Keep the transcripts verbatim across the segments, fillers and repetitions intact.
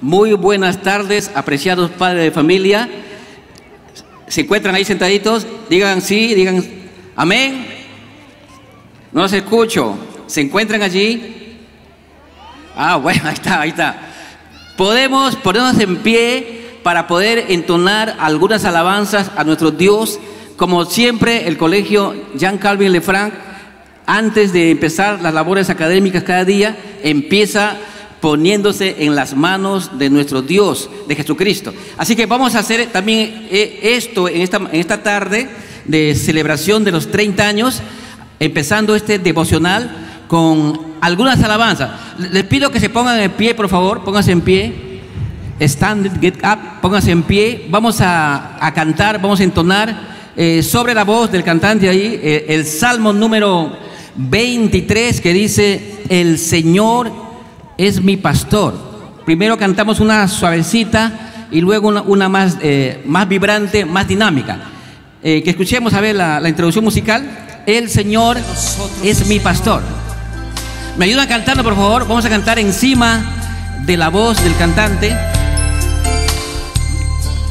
Muy buenas tardes, apreciados padres de familia. ¿Se encuentran ahí sentaditos? Digan sí, digan amén. No los escucho. ¿Se encuentran allí? Ah, bueno, ahí está, ahí está. Podemos ponernos en pie para poder entonar algunas alabanzas a nuestro Dios. Como siempre, el Colegio Jean Calvin Lefranc, antes de empezar las labores académicas cada día, empieza poniéndose en las manos de nuestro Dios, de Jesucristo. Así que vamos a hacer también esto en esta, en esta tarde de celebración de los treinta años, empezando este devocional con algunas alabanzas. Les pido que se pongan en pie, por favor, pónganse en pie. Stand, get up, pónganse en pie. Vamos a, a cantar, vamos a entonar eh, sobre la voz del cantante ahí, eh, el Salmo número veintitrés, que dice: el Señor es mi pastor. Primero cantamos una suavecita y luego una, una más, eh, más vibrante, más dinámica. Eh, que escuchemos a ver la, la introducción musical. El Señor es mi pastor. ¿Me ayudan cantando, por favor? Vamos a cantar encima de la voz del cantante.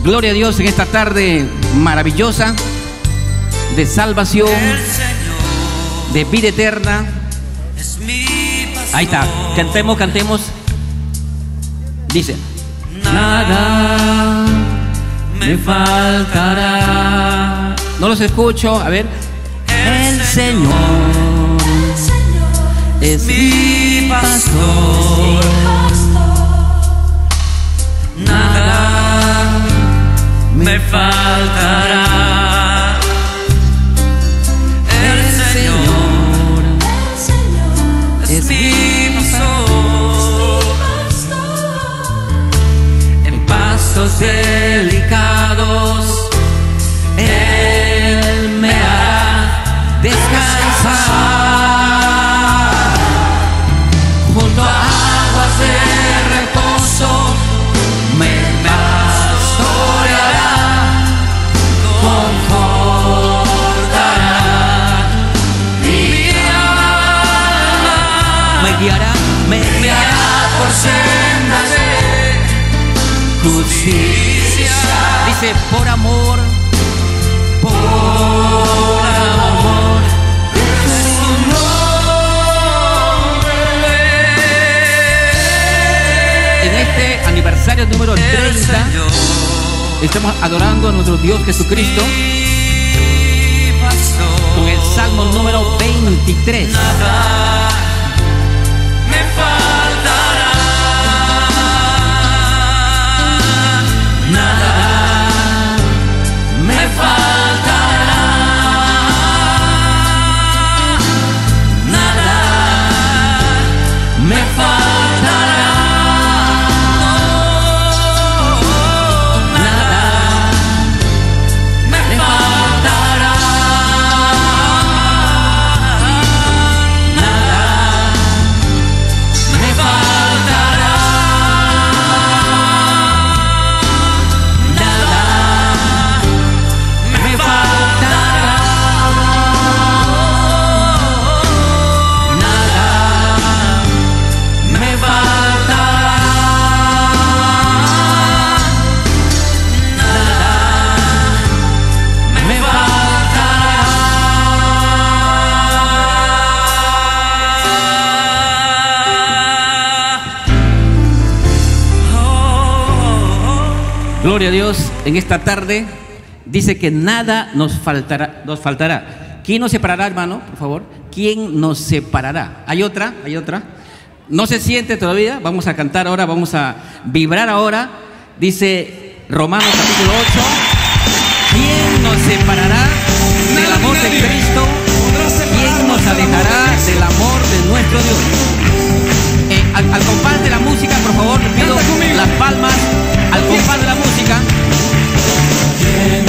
Gloria a Dios en esta tarde maravillosa de salvación, de vida eterna. Ahí está, cantemos, cantemos. Dice: nada me faltará. No los escucho, a ver. El Señor es mi pastor, nada me faltará. El Señor es mi pastor, delicados Él me hará descansar, junto a aguas de reposo me pastoreará, confortará mi alma, me guiará, me guiará por sendas de justicia. Dice: por amor, por amor de su nombre. En este aniversario número treinta estamos adorando a nuestro Dios Jesucristo con el Salmo número veintitrés. Gloria a Dios, en esta tarde dice que nada nos faltará, nos faltará. ¿Quién nos separará, hermano? Por favor, ¿quién nos separará? Hay otra, hay otra. No se siente todavía, vamos a cantar ahora, vamos a vibrar ahora. Dice Romanos capítulo ocho, ¿quién nos separará del amor de Cristo? ¿Quién nos alejará del amor de nuestro Dios? Eh, al, al compás de la música, por favor, les pido las palmas. Al compás de la música. ¿Quién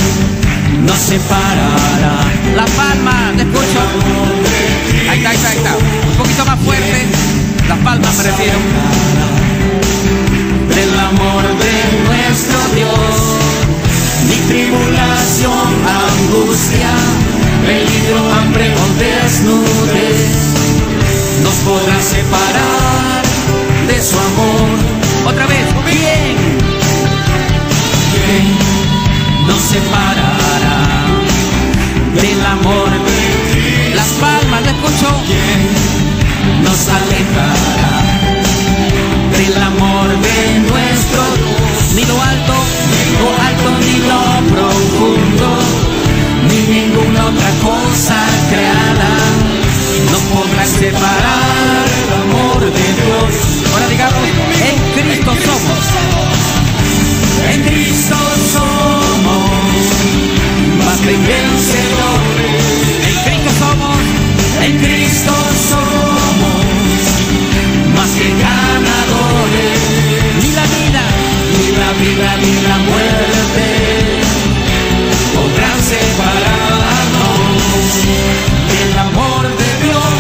nos separará? La palma, te escucho. Ahí está, ahí está, ahí está. Un poquito más fuerte. Las palmas, me refiero. Del amor de nuestro Dios, ni tribulación, angustia, peligro, hambre o desnudez nos podrá separar de su amor. Otra vez, bien. separará del amor de Cristo. Las palmas, ¿lo escucho? ¿Quién nos alejará del amor de nuestro Dios? Ni lo alto, ni lo alto, ni lo profundo, ni ninguna otra cosa creada nos podrá separar del amor de Dios. Ahora digamos, en Cristo somos. En Cristo somos más que vencedores. En Cristo somos. En Cristo somos más que ganadores. Ni la vida, ni la vida, ni la muerte podrán separarnos del amor de Dios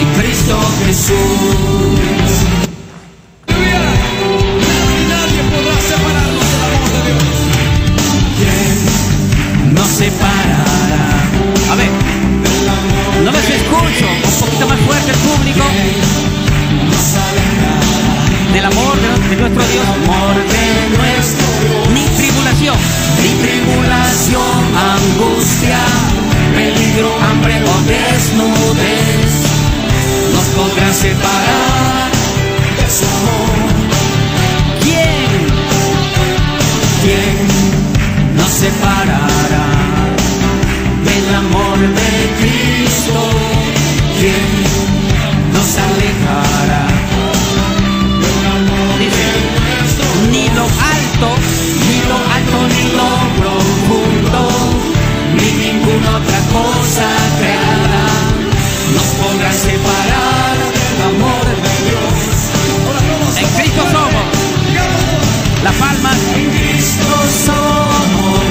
en Cristo Jesús. Nadie podrá separarnos del amor de Dios. ¿Quién nos separará? A ver, no les escucho. Un poquito más fuerte el público. Del amor de nuestro Dios. Del amor de nuestro Dios. Ni tribulación, ni tribulación, angustia, peligro, hambre o desnudez nos podrán separar de su amor. ¿Quién? ¿Quién nos separará del amor de Cristo? ¿Quién nos alejará? Ni lo alto, ni lo alto, ni lo profundo, ni ninguna otra cosa creada nos podrá separar del amor de Dios. En Cristo somos. Las palmas. En Cristo somos.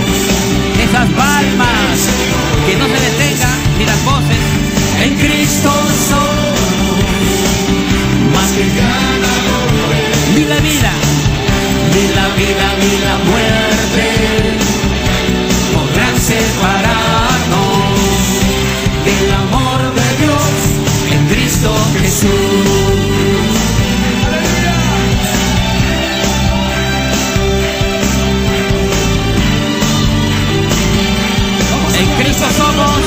Esas palmas que no se detengan ni las voces. En Cristo somos más que ganadores. Ni la vida, ni la vida, ni la muerte podrán separarnos del amor de Dios en Cristo Jesús. ¡Aleluya! En Cristo somos.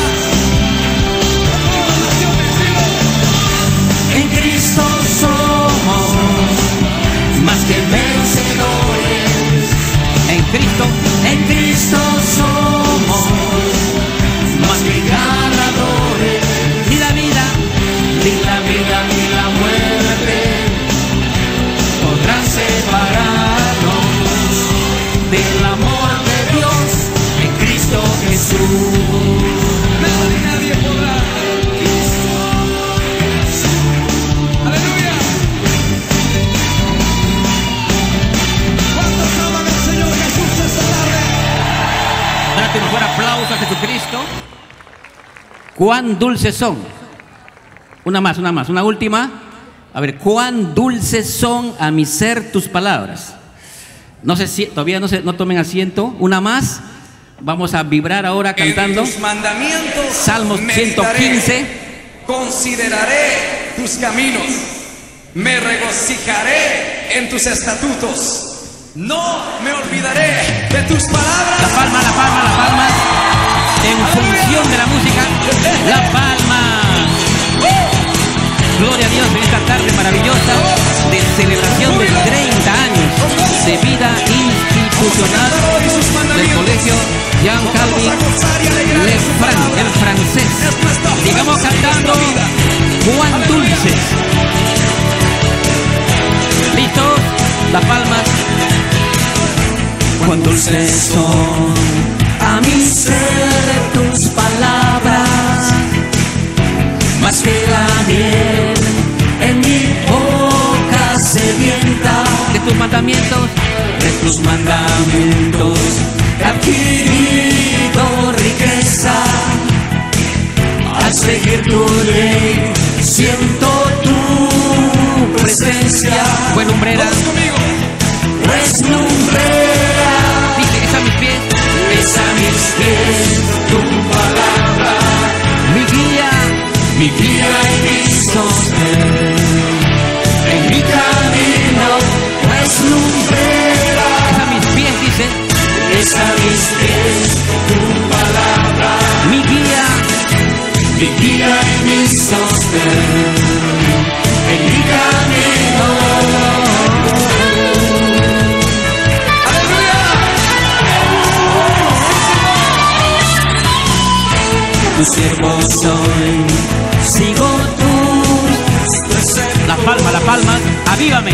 En Cristo somos más que vencedores. Cristo, en Cristo somos más que ganadores. Ni la vida, ni la vida, ni la muerte podrán separarnos del amor de Dios en Cristo Jesús. Nadie podrá. Un mejor aplauso a Jesucristo. ¿Cuán dulces son? Una más, una más, una última. A ver, ¿cuán dulces son a mi ser tus palabras? No sé si todavía no se, no tomen asiento. Una más. Vamos a vibrar ahora cantando. En tus mandamientos Salmos meditaré, ciento quince. Consideraré tus caminos. Me regocijaré en tus estatutos. No me olvidaré de tus palabras. La palma, la palma, la palma. En función de la música, la palma. Gloria a Dios en esta tarde maravillosa de celebración de treinta años de vida institucional del Colegio Jean Calvin Lefranc, el francés. Sigamos cantando. Juan dulces. ¿Listos? Las palmas. Cuán dulces son a mi ser tus palabras, más que la miel en mi boca sedienta. De tus mandamientos, de tus mandamientos he adquirido riqueza. Al seguir tu ley siento tu presencia. Buen umbrera. Reslumbrea. Besa mis pies, besa mis pies, tu palabra, mi guía, mi guía y mi sostén. En mi camino reslumbrea. Besa mis pies, dice. Besa mis pies, tu siervo soy, sigo tus preceptos. Las palmas, las palmas, avívame,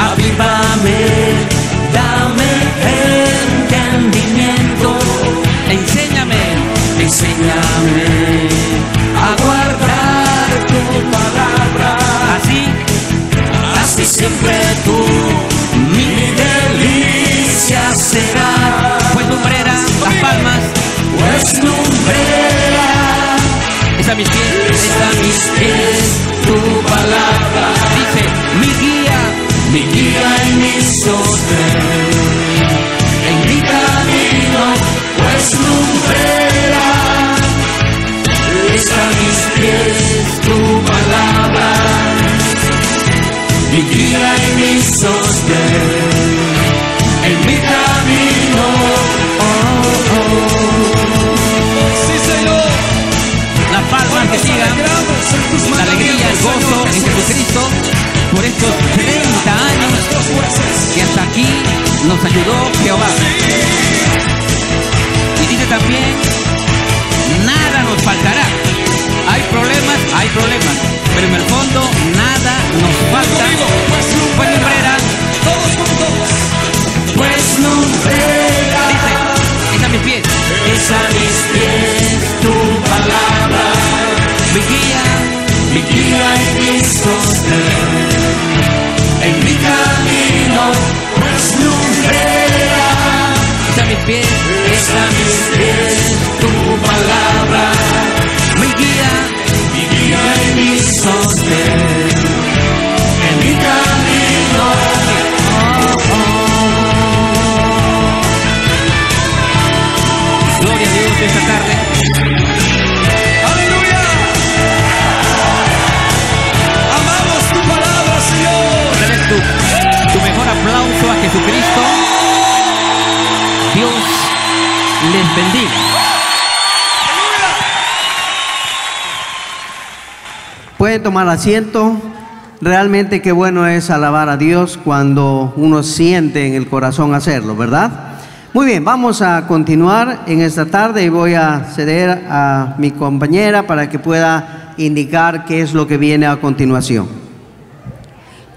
avívame, dame entendimiento, enséñame, enséñame a guardar tu palabra, así, así siempre tú, mi delicia será. Pues lumbrera, las palmas, pues lumbrera, es a mis pies, es a mis pies, tu palabra, dice, mi guía, mi guía y mi sostén, en mi camino, pues lumbrera, es a mis pies, tu palabra, mi guía y mi sostén, en mi camino, oh, oh. Sí, Señor. Las palmas que sigan, la alegría, el gozo en Jesucristo por estos treinta años que hasta aquí nos ayudó Jehová. Y dice también, nada nos faltará. Hay problemas, hay problemas, pero en el fondo nada nos falta. Pues lumbrera, todos con todos. Pues lumbrera, dice, es a mis pies, es a mis pies tu palabra, mi guía, mi guía y mi sostén, en mi camino, pues lumbrera, es a mis pies, es a mis pies tu palabra, mi guía, mi guía y mi sostén, en mi camino. Gloria a Dios esta tarde. ¡Aleluya! ¡Amamos tu palabra, Señor! Dale tu, tu mejor aplauso a Jesucristo. Dios les bendiga. Pueden tomar asiento. Realmente qué bueno es alabar a Dios cuando uno siente en el corazón hacerlo, ¿verdad? Muy bien, vamos a continuar en esta tarde y voy a ceder a mi compañera para que pueda indicar qué es lo que viene a continuación.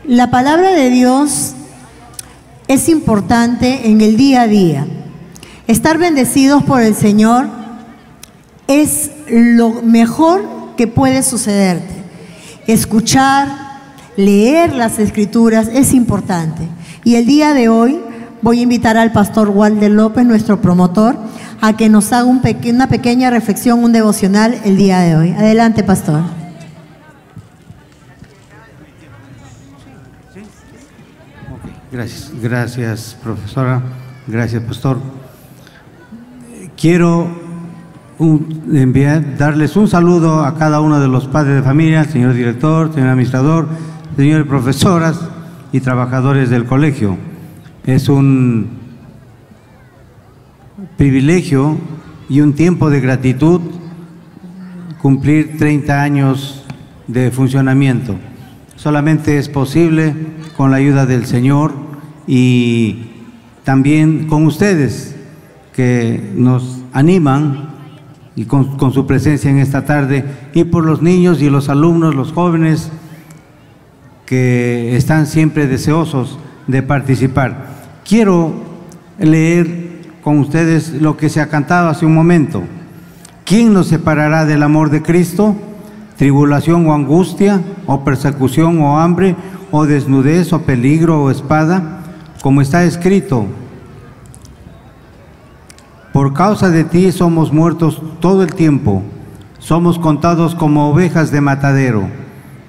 La palabra de Dios es importante en el día a día. Estar bendecidos por el Señor es lo mejor que puede sucederte. Escuchar, leer las Escrituras es importante. Y el día de hoy voy a invitar al Pastor Walder López, nuestro promotor, a que nos haga un peque- una pequeña reflexión, un devocional el día de hoy. Adelante, Pastor. Okay, gracias, gracias, profesora. Gracias, Pastor. Quiero un, enviar, darles un saludo a cada uno de los padres de familia, señor director, señor administrador, señores profesoras y trabajadores del colegio. Es un privilegio y un tiempo de gratitud cumplir treinta años de funcionamiento. Solamente es posible con la ayuda del Señor y también con ustedes que nos animan y con, con su presencia en esta tarde, y por los niños y los alumnos, los jóvenes que están siempre deseosos de participar. Quiero leer con ustedes lo que se ha cantado hace un momento. ¿Quién nos separará del amor de Cristo? ¿Tribulación o angustia, o persecución o hambre, o desnudez o peligro o espada? Como está escrito, por causa de ti somos muertos todo el tiempo, somos contados como ovejas de matadero.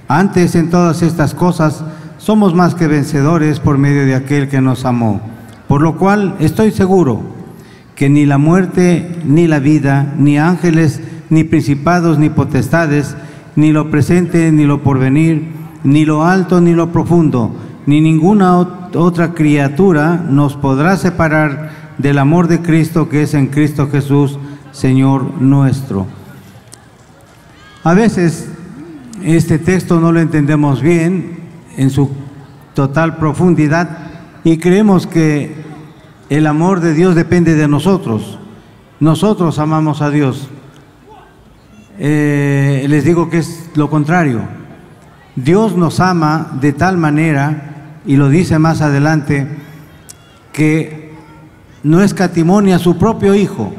Antes, en todas estas cosas, somos más que vencedores por medio de aquel que nos amó. Por lo cual estoy seguro que ni la muerte, ni la vida, ni ángeles, ni principados, ni potestades, ni lo presente, ni lo porvenir, ni lo alto, ni lo profundo, ni ninguna otra criatura nos podrá separar del amor de Cristo que es en Cristo Jesús, Señor nuestro. A veces este texto no lo entendemos bien en su total profundidad y creemos que el amor de Dios depende de nosotros. Nosotros amamos a Dios, eh, les digo que es lo contrario. Dios nos ama de tal manera, y lo dice más adelante, que no escatimó ni a su propio Hijo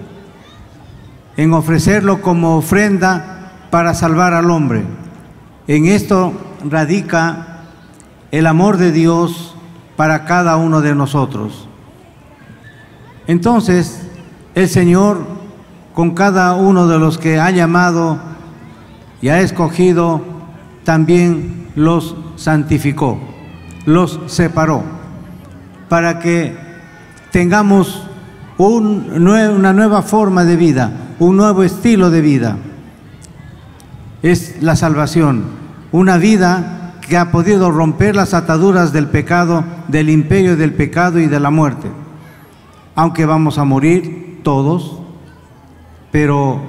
en ofrecerlo como ofrenda para salvar al hombre. En esto radica el amor de Dios para cada uno de nosotros. Entonces, el Señor, con cada uno de los que ha llamado y ha escogido, también los santificó, los separó, para que tengamos un, una nueva forma de vida, un nuevo estilo de vida. Es la salvación, una vida que ha podido romper las ataduras del pecado, del imperio del pecado y de la muerte. Aunque vamos a morir todos, pero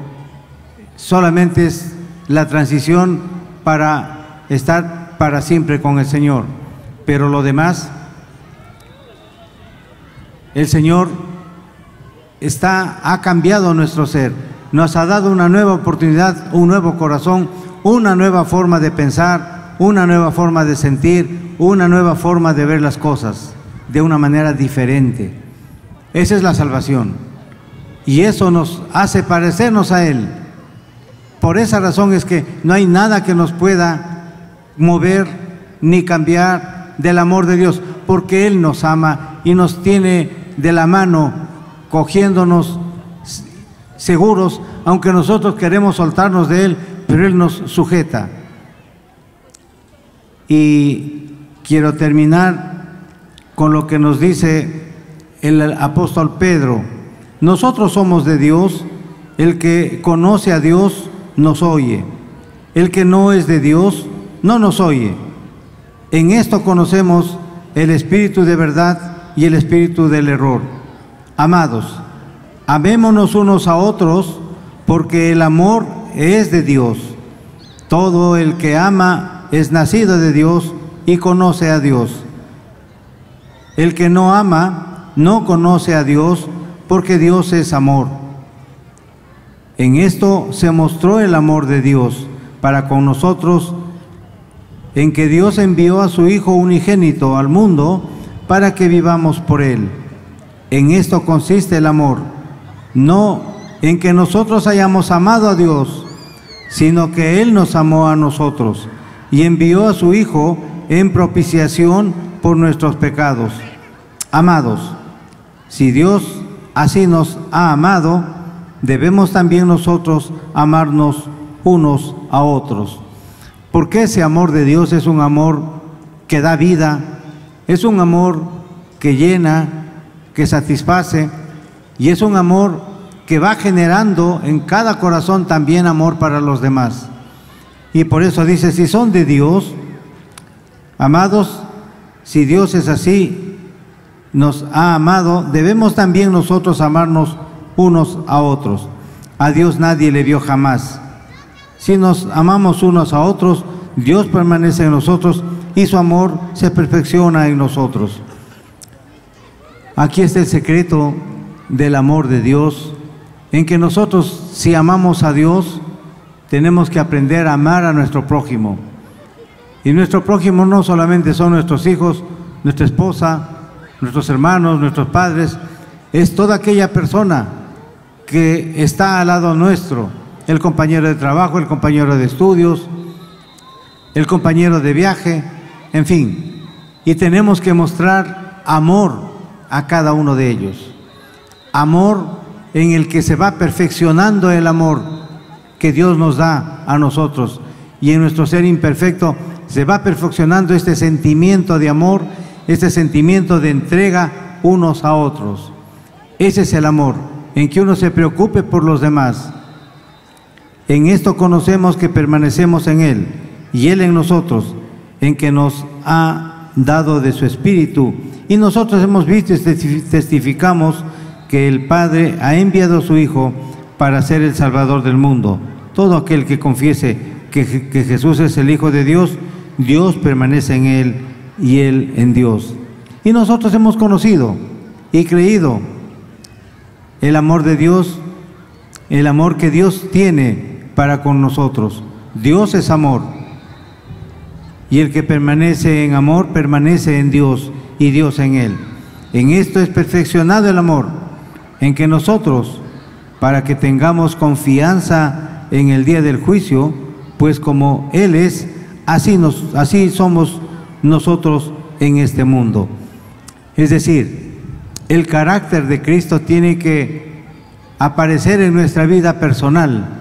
solamente es la transición para estar para siempre con el Señor. Pero lo demás, el Señor está, ha cambiado nuestro ser, nos ha dado una nueva oportunidad, un nuevo corazón, una nueva forma de pensar, una nueva forma de sentir, una nueva forma de ver las cosas de una manera diferente. Esa es la salvación, y eso nos hace parecernos a Él. Por esa razón es que no hay nada que nos pueda mover ni cambiar del amor de Dios, porque Él nos ama y nos tiene de la mano, cogiéndonos seguros, aunque nosotros queremos soltarnos de Él, pero Él nos sujeta. Y quiero terminar con lo que nos dice el apóstol Pedro: nosotros somos de Dios, el que conoce a Dios nos oye, el que no es de Dios no nos oye. En esto conocemos el espíritu de verdad y el espíritu del error. Amados, amémonos unos a otros, porque el amor es de Dios. Todo el que ama es nacido de Dios y conoce a Dios. El que no ama no conoce a Dios, porque Dios es amor. En esto se mostró el amor de Dios para con nosotros, en que Dios envió a su Hijo unigénito al mundo para que vivamos por Él. En esto consiste el amor, no en que nosotros hayamos amado a Dios, sino que Él nos amó a nosotros y envió a su Hijo en propiciación por nuestros pecados. Amados, si Dios así nos ha amado, debemos también nosotros amarnos unos a otros. Porque ese amor de Dios es un amor que da vida, es un amor que llena, que satisface, y es un amor que va generando en cada corazón también amor para los demás. Y por eso dice, si son de Dios, amados, si Dios es así, nos ha amado, debemos también nosotros amarnos unos a otros. A Dios nadie le vio jamás. Si nos amamos unos a otros, Dios permanece en nosotros y su amor se perfecciona en nosotros. Aquí está el secreto del amor de Dios, en que nosotros, si amamos a Dios, tenemos que aprender a amar a nuestro prójimo. Y nuestro prójimo no solamente son nuestros hijos, nuestra esposa, nuestros hermanos, nuestros padres, es toda aquella persona que está al lado nuestro, el compañero de trabajo, el compañero de estudios, el compañero de viaje, en fin. Y tenemos que mostrar amor a cada uno de ellos. Amor en el que se va perfeccionando el amor que Dios nos da a nosotros. Y en nuestro ser imperfecto se va perfeccionando este sentimiento de amor, este sentimiento de entrega unos a otros. Ese es el amor, en que uno se preocupe por los demás. En esto conocemos que permanecemos en Él, y Él en nosotros, en que nos ha dado de su Espíritu. Y nosotros hemos visto y testificamos que el Padre ha enviado a su Hijo para ser el Salvador del mundo. Todo aquel que confiese que, que Jesús es el Hijo de Dios, Dios permanece en Él y Él en Dios. Y nosotros hemos conocido y creído el amor de Dios, el amor que Dios tiene para con nosotros. Dios es amor, y el que permanece en amor, permanece en Dios, y Dios en él. En esto es perfeccionado el amor, en que nosotros, para que tengamos confianza en el día del juicio, pues como Él es, así, nos, así somos nosotros en este mundo. Es decir, el carácter de Cristo tiene que aparecer en nuestra vida personal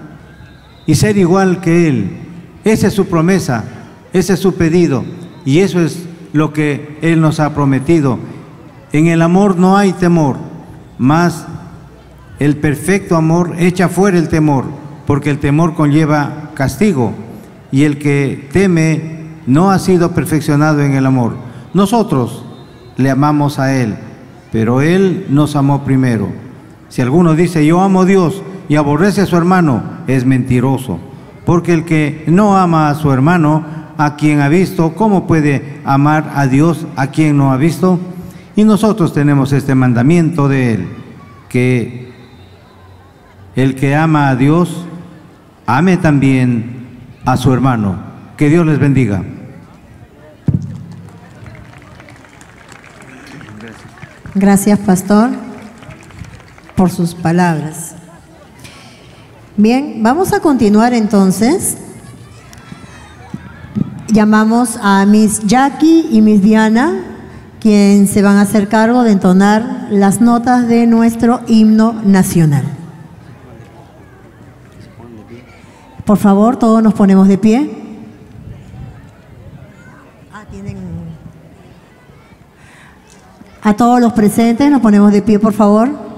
y ser igual que Él. Esa es su promesa, ese es su pedido, y eso es lo que Él nos ha prometido. En el amor no hay temor, mas el perfecto amor echa fuera el temor, porque el temor conlleva castigo, y el que teme no ha sido perfeccionado en el amor. Nosotros le amamos a Él, pero Él nos amó primero. Si alguno dice, yo amo a Dios y aborrece a su hermano, es mentiroso, porque el que no ama a su hermano, a quien ha visto, ¿cómo puede amar a Dios a quien no ha visto? Y nosotros tenemos este mandamiento de Él, que el que ama a Dios, ame también a su hermano. Que Dios les bendiga. Gracias, pastor, por sus palabras. Bien, vamos a continuar entonces. Llamamos a Miss Jackie y Miss Diana, quien se van a hacer cargo de entonar las notas de nuestro himno nacional. Por favor, todos nos ponemos de pie. Ah, tienen... A todos los presentes nos ponemos de pie, por favor.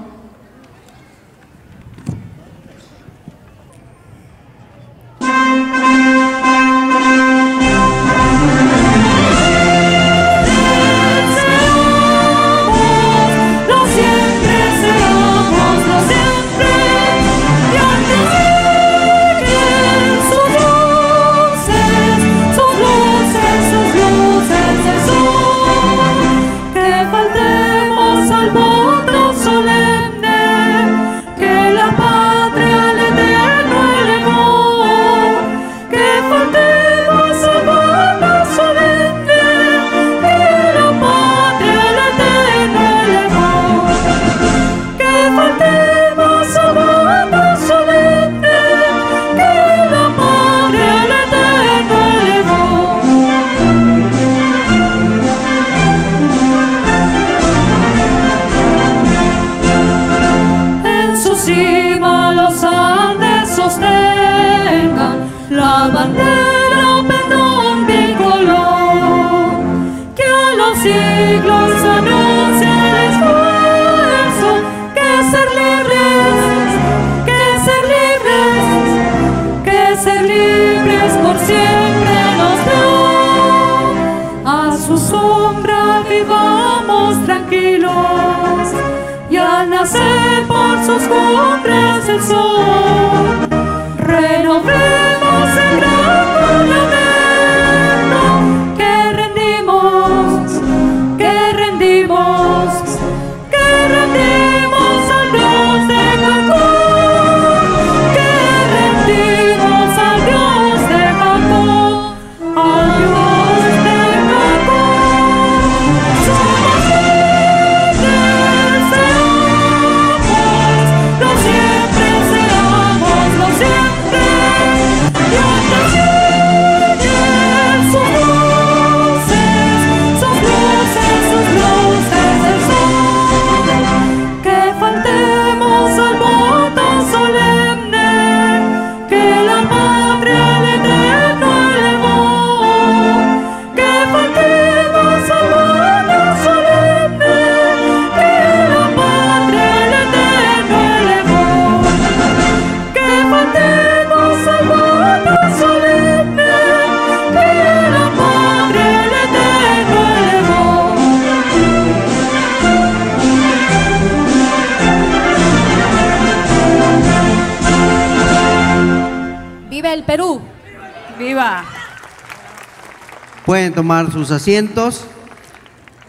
Pueden tomar sus asientos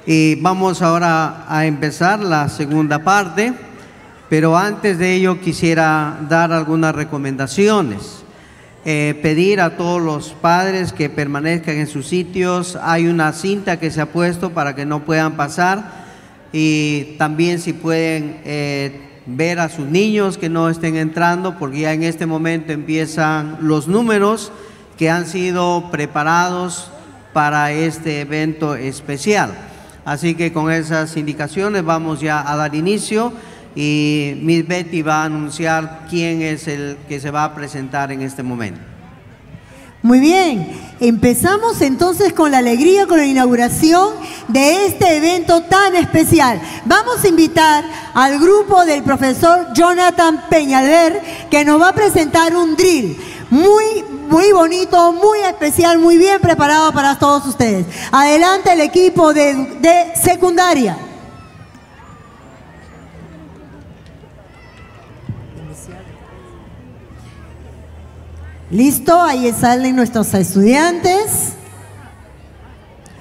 y vamos ahora a empezar la segunda parte, pero antes de ello quisiera dar algunas recomendaciones. eh, pedir a todos los padres que permanezcan en sus sitios. Hay una cinta que se ha puesto para que no puedan pasar, y también si pueden eh, ver a sus niños que no estén entrando, porque ya en este momento empiezan los números que han sido preparados para este evento especial. Así que con esas indicaciones vamos ya a dar inicio, y Miss Betty va a anunciar quién es el que se va a presentar en este momento. Muy bien, empezamos entonces con la alegría, con la inauguración de este evento tan especial. Vamos a invitar al grupo del profesor Jonathan Peñaler, que nos va a presentar un drill muy, muy bonito, muy especial, muy bien preparado para todos ustedes. Adelante el equipo de, de secundaria. Listo, ahí salen nuestros estudiantes.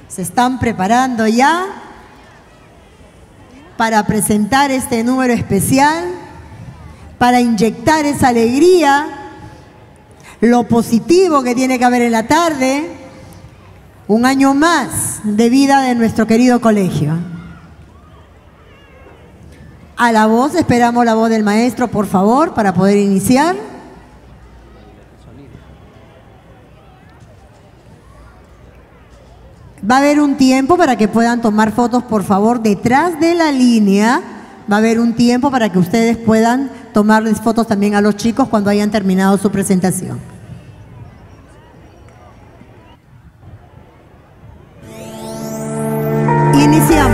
Se están preparando ya para presentar este número especial, para inyectar esa alegría, lo positivo que tiene que haber en la tarde, un año más de vida de nuestro querido colegio. A la voz, esperamos la voz del maestro, por favor, para poder iniciar. Va a haber un tiempo para que puedan tomar fotos, por favor, detrás de la línea. Va a haber un tiempo para que ustedes puedan tomarles fotos también a los chicos cuando hayan terminado su presentación. Iniciamos.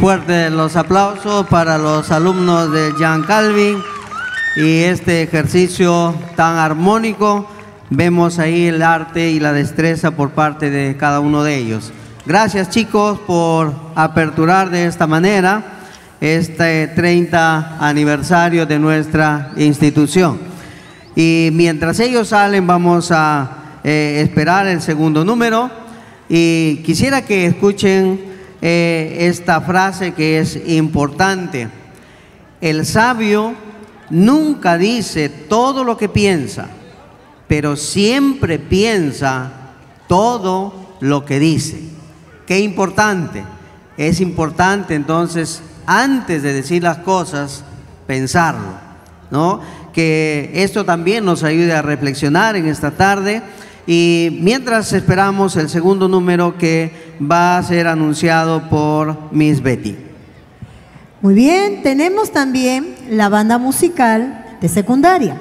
Fuertes los aplausos para los alumnos de Jean Calvin y este ejercicio tan armónico. Vemos ahí el arte y la destreza por parte de cada uno de ellos. Gracias, chicos, por aperturar de esta manera este treinta aniversario de nuestra institución. Y mientras ellos salen, vamos a eh, esperar el segundo número. Y quisiera que escuchen eh, esta frase que es importante. El sabio nunca dice todo lo que piensa, pero siempre piensa todo lo que dice. Qué importante. Es importante entonces, antes de decir las cosas, pensarlo, ¿no? Que esto también nos ayude a reflexionar en esta tarde. Y mientras esperamos el segundo número que va a ser anunciado por Miss Betty. Muy bien, tenemos también la banda musical de secundaria.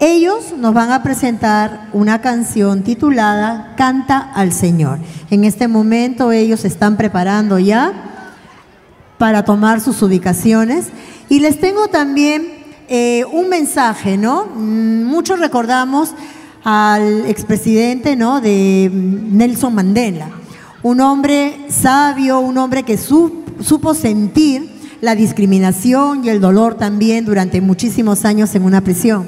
Ellos nos van a presentar una canción titulada Canta al Señor. En este momento ellos se están preparando ya para tomar sus ubicaciones. Y les tengo también eh, un mensaje, ¿no? Muchos recordamos al expresidente, ¿no?, de Nelson Mandela. Un hombre sabio, un hombre que su, supo sentir la discriminación y el dolor también durante muchísimos años en una prisión.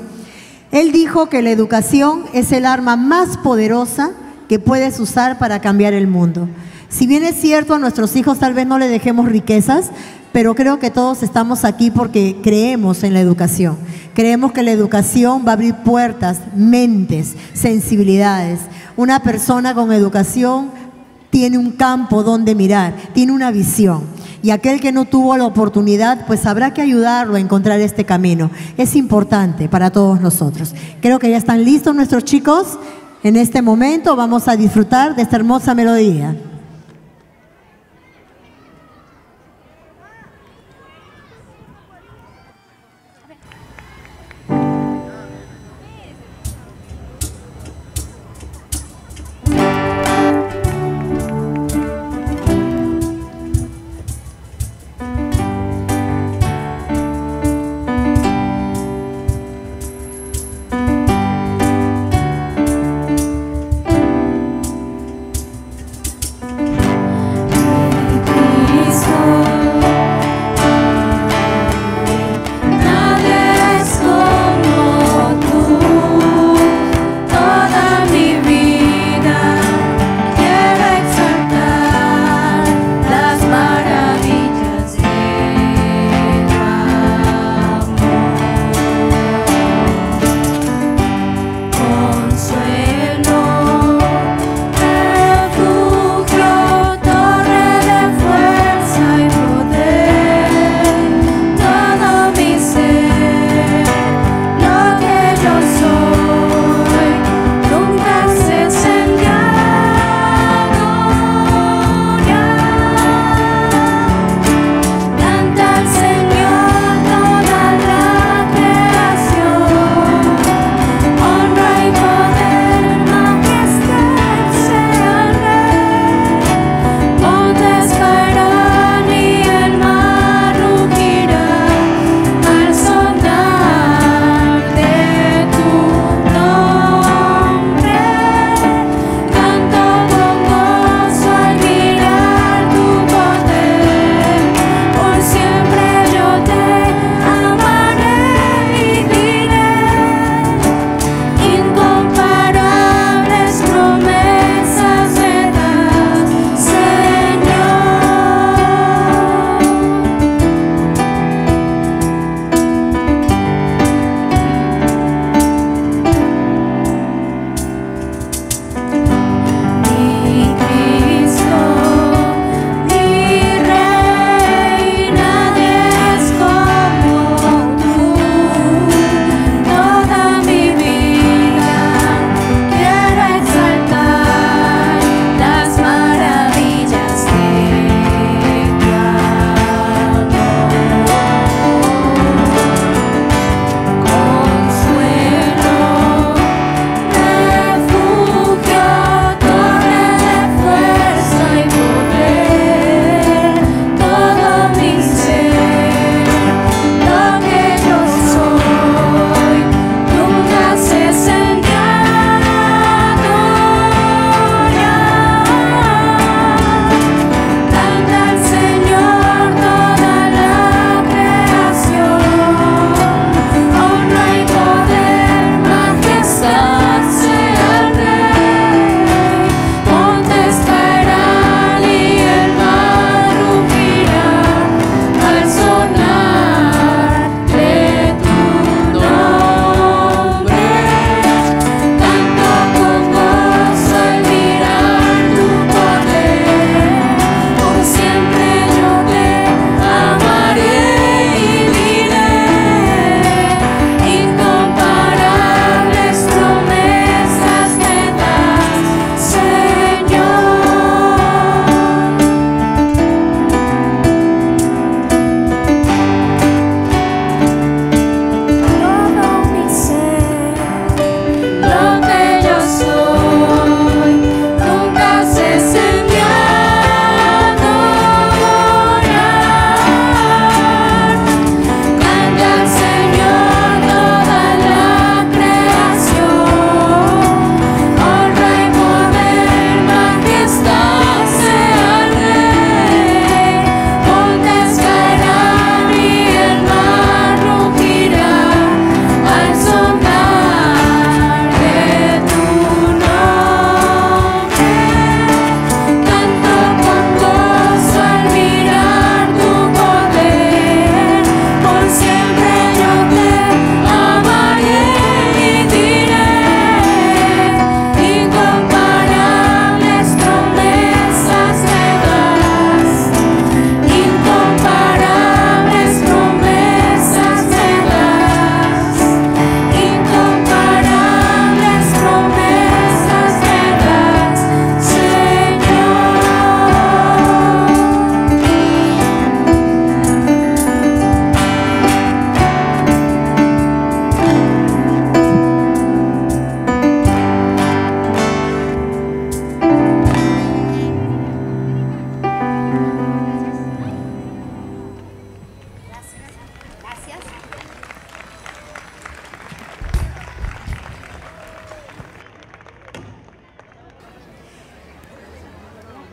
Él dijo que la educación es el arma más poderosa que puedes usar para cambiar el mundo. Si bien es cierto, a nuestros hijos tal vez no les dejemos riquezas, pero creo que todos estamos aquí porque creemos en la educación. Creemos que la educación va a abrir puertas, mentes, sensibilidades. Una persona con educación tiene un campo donde mirar, tiene una visión. Y aquel que no tuvo la oportunidad, pues habrá que ayudarlo a encontrar este camino. Es importante para todos nosotros. Creo que ya están listos nuestros chicos. En este momento vamos a disfrutar de esta hermosa melodía.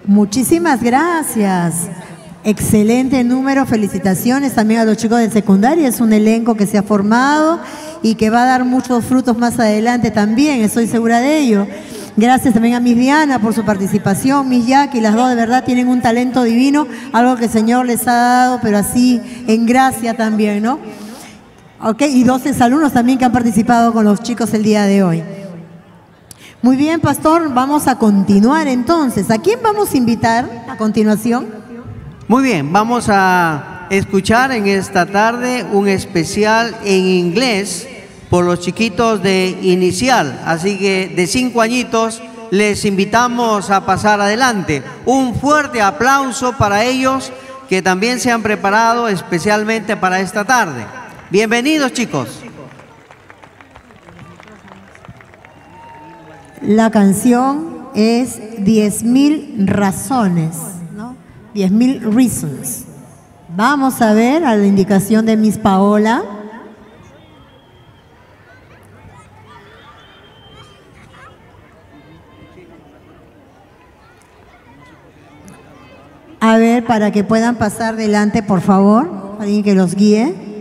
Muchísimas gracias. Excelente número, felicitaciones también a los chicos de secundaria, es un elenco que se ha formado y que va a dar muchos frutos más adelante también, estoy segura de ello. Gracias también a Miss Diana por su participación, Miss Jackie, las dos de verdad tienen un talento divino, algo que el Señor les ha dado, pero así en gracia también, ¿no? Ok, y doce alumnos también que han participado con los chicos el día de hoy. Muy bien, pastor, vamos a continuar entonces. ¿A quién vamos a invitar a continuación? Muy bien, vamos a escuchar en esta tarde un especial en inglés por los chiquitos de inicial. Así que de cinco añitos les invitamos a pasar adelante. Un fuerte aplauso para ellos que también se han preparado especialmente para esta tarde. Bienvenidos, chicos. La canción es diez mil razones. diez mil reasons. Vamos a ver a la indicación de Miss Paola. A ver, para que puedan pasar delante, por favor, alguien que los guíe.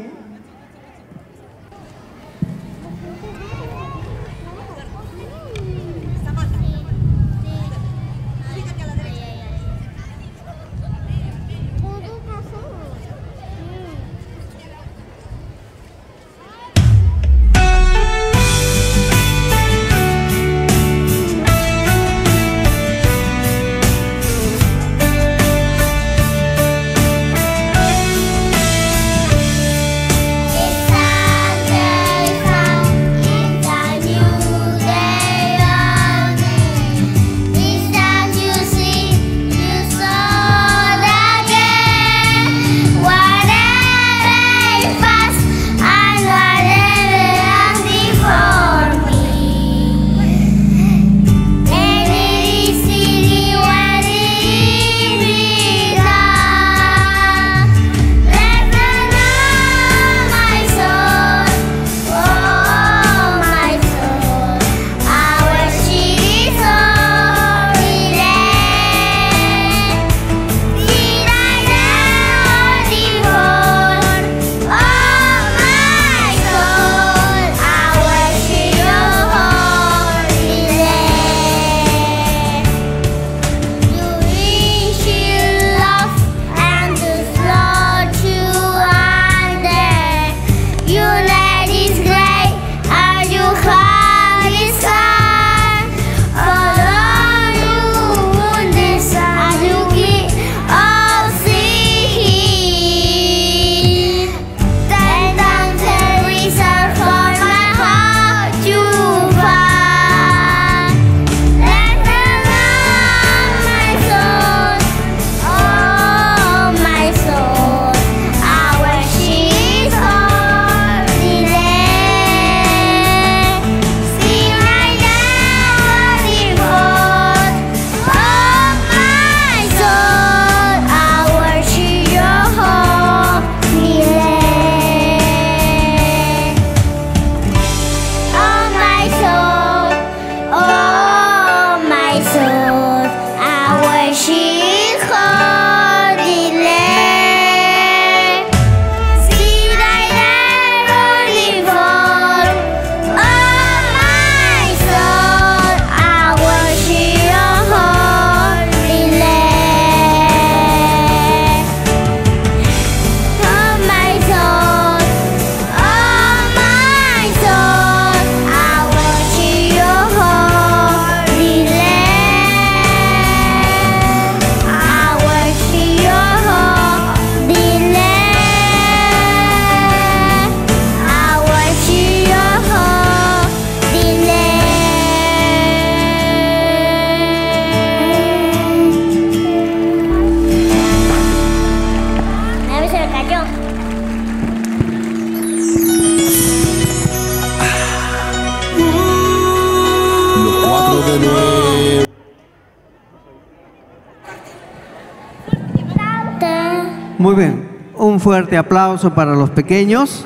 Muy bien, un fuerte aplauso para los pequeños.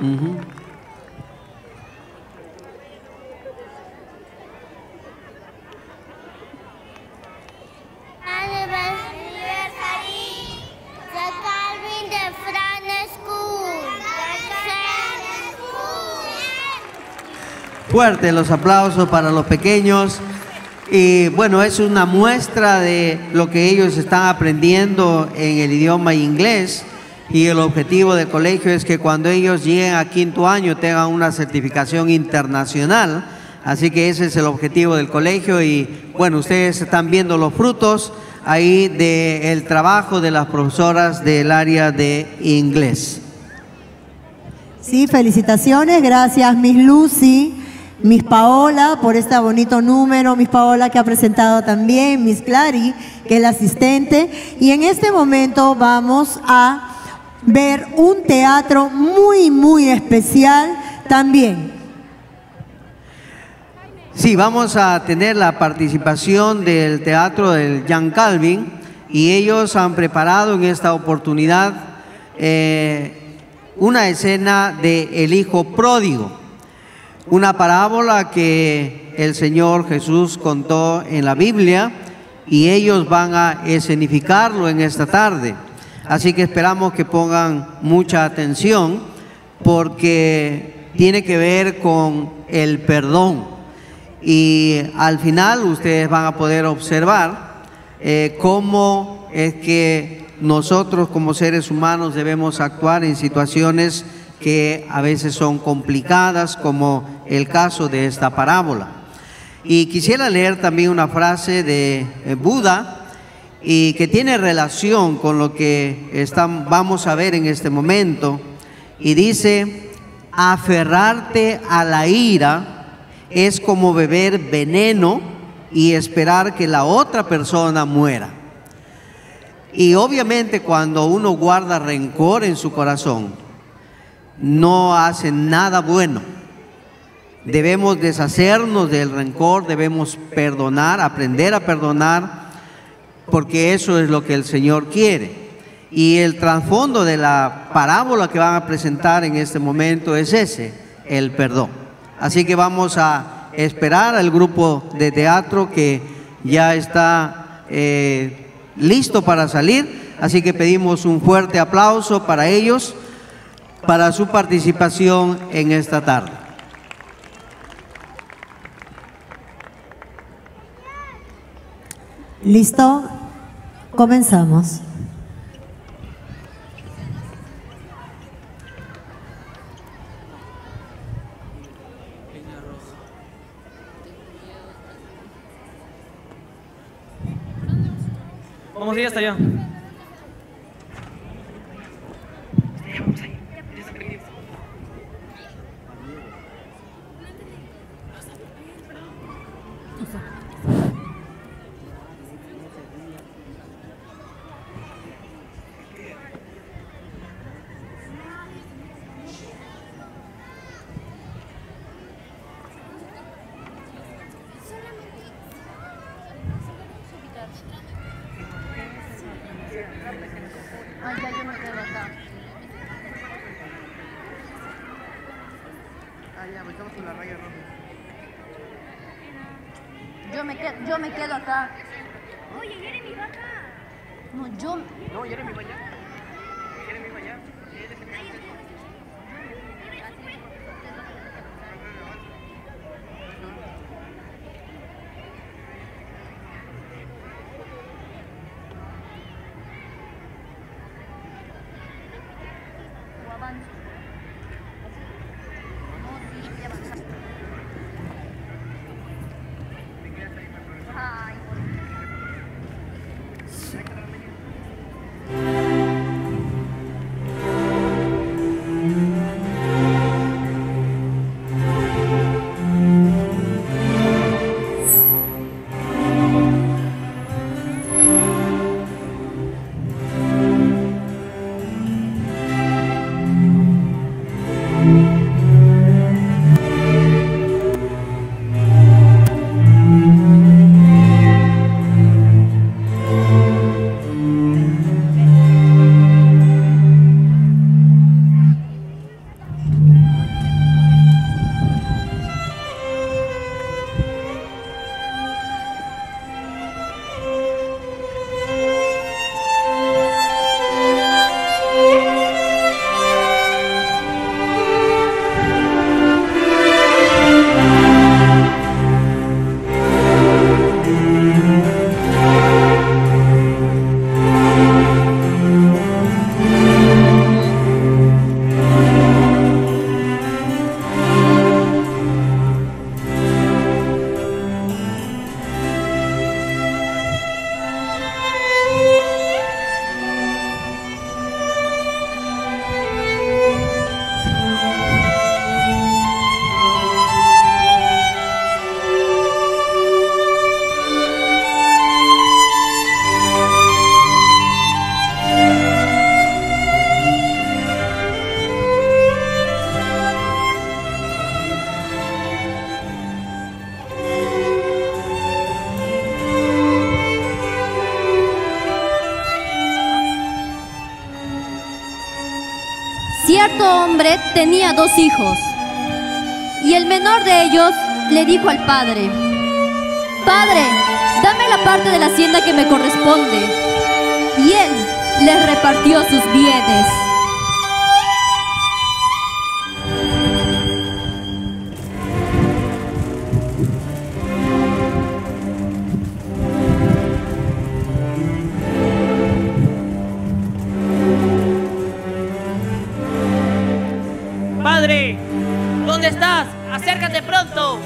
Uh-huh. Fuertes los aplausos para los pequeños. Y bueno, es una muestra de lo que ellos están aprendiendo en el idioma inglés. Y el objetivo del colegio es que cuando ellos lleguen a quinto año tengan una certificación internacional. Así que ese es el objetivo del colegio. Y bueno, ustedes están viendo los frutos ahí del trabajo de las profesoras del área de inglés. Sí, felicitaciones. Gracias, Miss Lucy, Miss Paola, por este bonito número. Miss Paola, que ha presentado también. Miss Clary, que es la asistente. Y en este momento vamos a ver un teatro muy, muy especial también. Sí, vamos a tener la participación del Teatro del Jean Calvin, y ellos han preparado en esta oportunidad eh, una escena de El Hijo Pródigo, una parábola que el Señor Jesús contó en la Biblia, y ellos van a escenificarlo en esta tarde. Así que esperamos que pongan mucha atención, porque tiene que ver con el perdón. Y al final ustedes van a poder observar eh, cómo es que nosotros como seres humanos debemos actuar en situaciones que a veces son complicadas, como el caso de esta parábola. Y quisiera leer también una frase de Buda, y que tiene relación con lo que están, vamos a ver en este momento, y dice: aferrarte a la ira es como beber veneno y esperar que la otra persona muera. Y obviamente cuando uno guarda rencor en su corazón, no hace nada bueno. Debemos deshacernos del rencor, debemos perdonar, aprender a perdonar, porque eso es lo que el Señor quiere. Y el trasfondo de la parábola que van a presentar en este momento es ese, el perdón. Así que vamos a esperar al grupo de teatro que ya está Eh, listo para salir, así que pedimos un fuerte aplauso para ellos, para su participación en esta tarde. ¿Listo? Comenzamos. Vamos a ir hasta allá. Yo me quedo acá. Oye, Jeremy va acá. No, yo... No, Jeremy va allá. Jeremy va allá. Cierto hombre tenía dos hijos, y el menor de ellos le dijo al padre: Padre, dame la parte de la hacienda que me corresponde. Y él les repartió sus bienes. Padre, ¿dónde estás? Acércate pronto.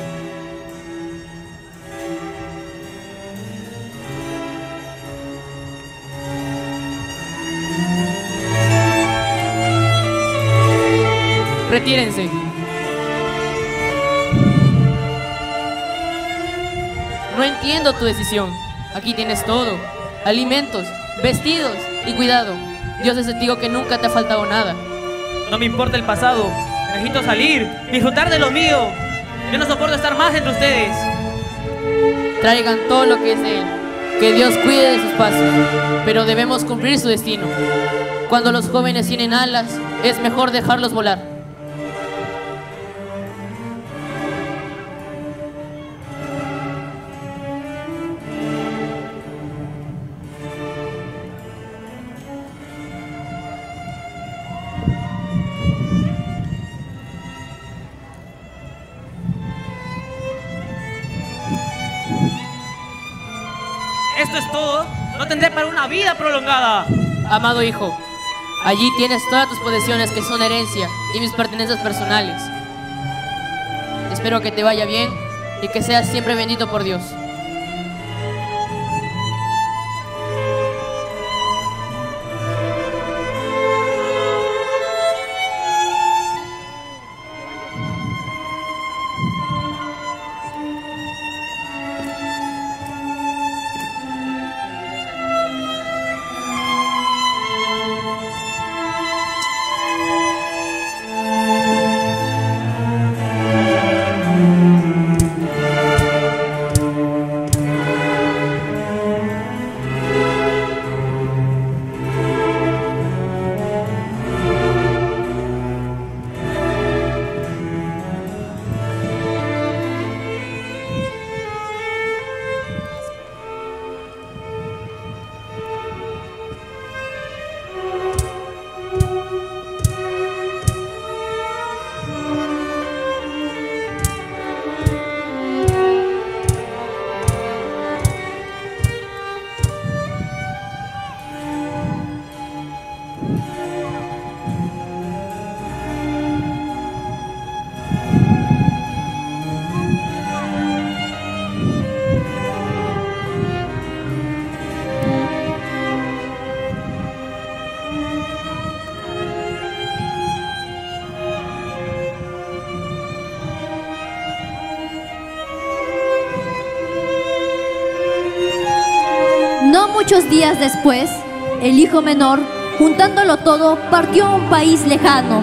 Retírense. No entiendo tu decisión. Aquí tienes todo: alimentos, vestidos y cuidado. Dios es testigo que nunca te ha faltado nada. No me importa el pasado. Necesito salir, disfrutar de lo mío. Yo no soporto estar más entre ustedes. Traigan todo lo que es de él. Que Dios cuide de sus pasos. Pero debemos cumplir su destino. Cuando los jóvenes tienen alas, es mejor dejarlos volar. Vida prolongada. Amado hijo, allí tienes todas tus posesiones que son herencia y mis pertenencias personales. Espero que te vaya bien y que seas siempre bendito por Dios. Muchos días después, el hijo menor, juntándolo todo, partió a un país lejano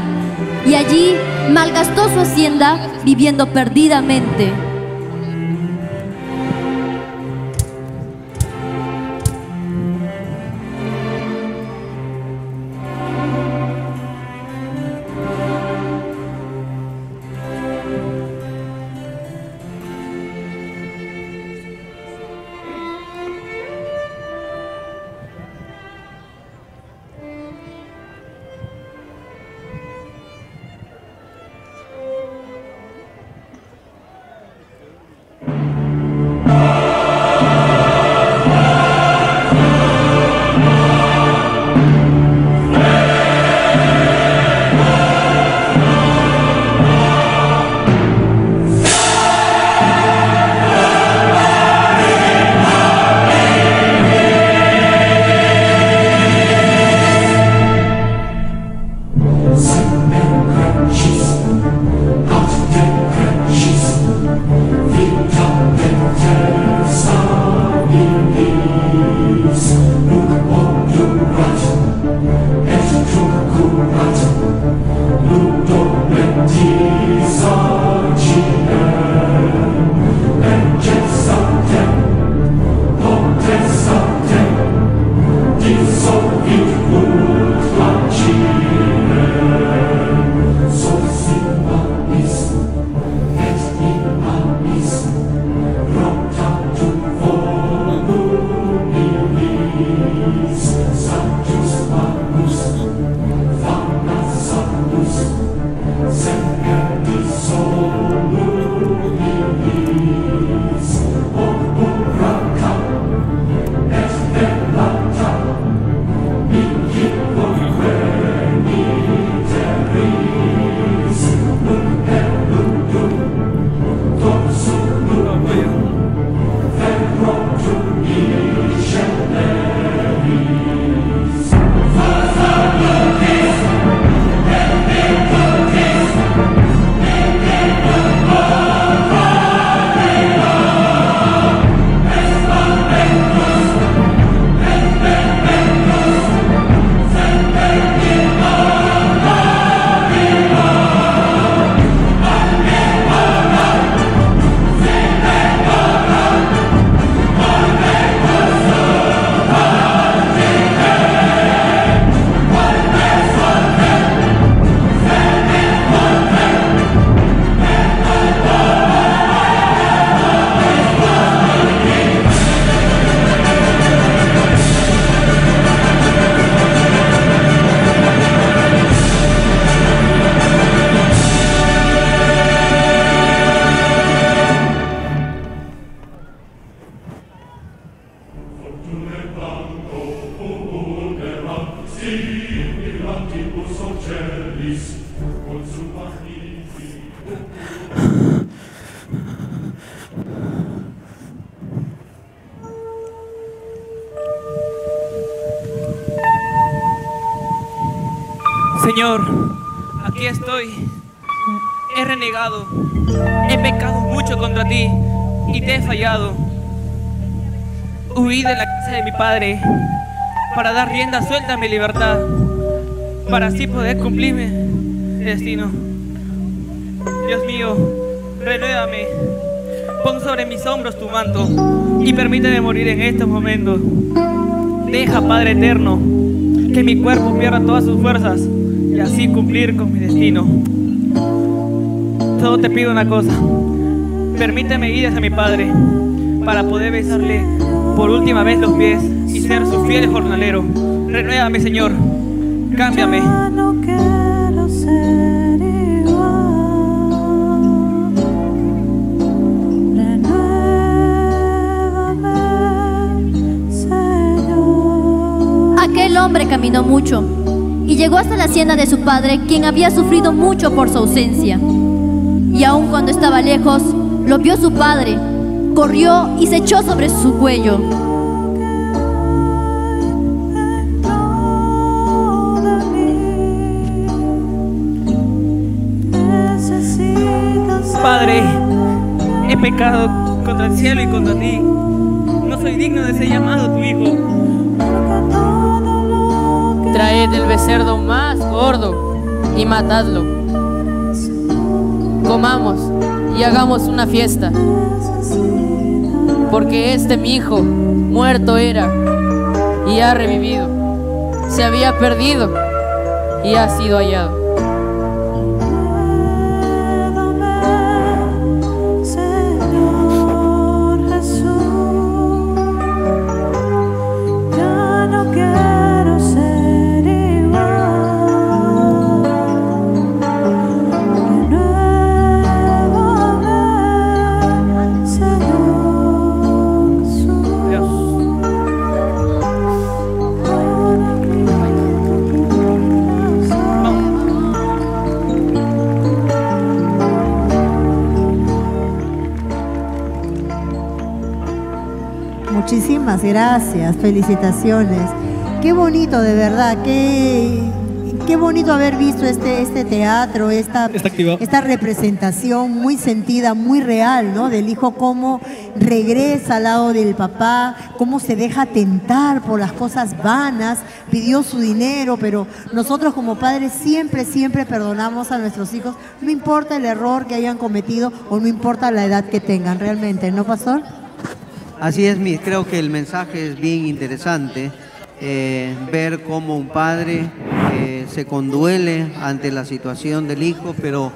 y allí malgastó su hacienda viviendo perdidamente. Señor, aquí estoy. He renegado, he pecado mucho contra ti y te he fallado. Huí de la casa de mi padre para dar rienda suelta a mi libertad, para así poder cumplir mi destino. Dios mío, renuévame, pon sobre mis hombros tu manto y permíteme morir en estos momentos. Deja, Padre eterno, que mi cuerpo pierda todas sus fuerzas y así cumplir con mi destino. Solo te pido una cosa, permíteme ir hacia mi Padre para poder besarle por última vez los pies y ser su fiel jornalero. Renuévame, Señor, cámbiame. Aquel hombre caminó mucho y llegó hasta la hacienda de su padre, quien había sufrido mucho por su ausencia. Y aun cuando estaba lejos, lo vio su padre, corrió y se echó sobre su cuello. Padre, he pecado contra el cielo y contra ti. No soy digno de ser llamado tu hijo. Traed el becerro más gordo y matadlo. Comamos y hagamos una fiesta, porque este mi hijo muerto era y ha revivido, se había perdido y ha sido hallado. Muchísimas gracias, felicitaciones. Qué bonito, de verdad, qué, qué bonito haber visto este, este teatro, esta, esta representación muy sentida, muy real, ¿no? Del hijo, cómo regresa al lado del papá, cómo se deja tentar por las cosas vanas, pidió su dinero, pero nosotros como padres siempre, siempre perdonamos a nuestros hijos, no importa el error que hayan cometido o no importa la edad que tengan, realmente, ¿no, pastor? Así es, creo que el mensaje es bien interesante, eh, ver cómo un padre eh, se conduele ante la situación del hijo, pero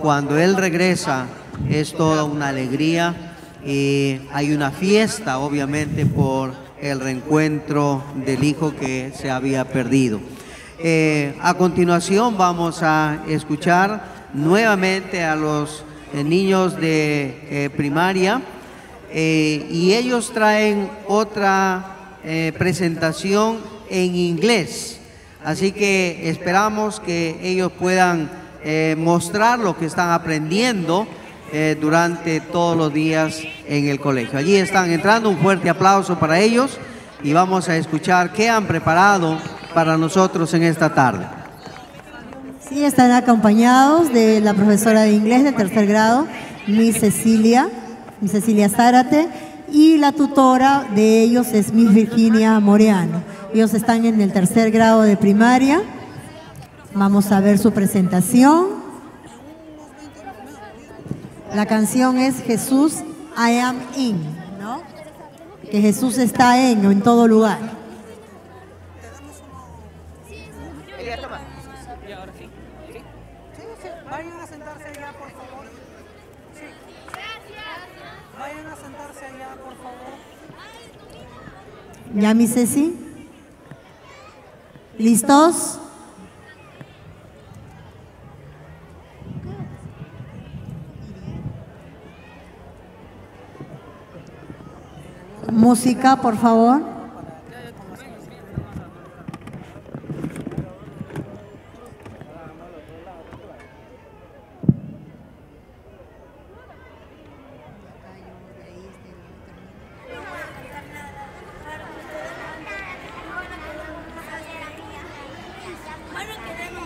cuando él regresa es toda una alegría y hay una fiesta, obviamente, por el reencuentro del hijo que se había perdido. Eh, a continuación vamos a escuchar nuevamente a los eh, niños de eh, primaria. Eh, y ellos traen otra eh, presentación en inglés, así que esperamos que ellos puedan eh, mostrar lo que están aprendiendo eh, durante todos los días en el colegio. Allí están entrando, un fuerte aplauso para ellos y vamos a escuchar qué han preparado para nosotros en esta tarde. Sí, están acompañados de la profesora de inglés de tercer grado, Miss Cecilia. Cecilia Zárate, y la tutora de ellos es Miss Virginia Moreano. Ellos están en el tercer grado de primaria. Vamos a ver su presentación. La canción es Jesús, I am in, ¿no? Que Jesús está en o en todo lugar. ¿Ya, mi Ceci? ¿Listos? Música, por favor. Bueno, queremos.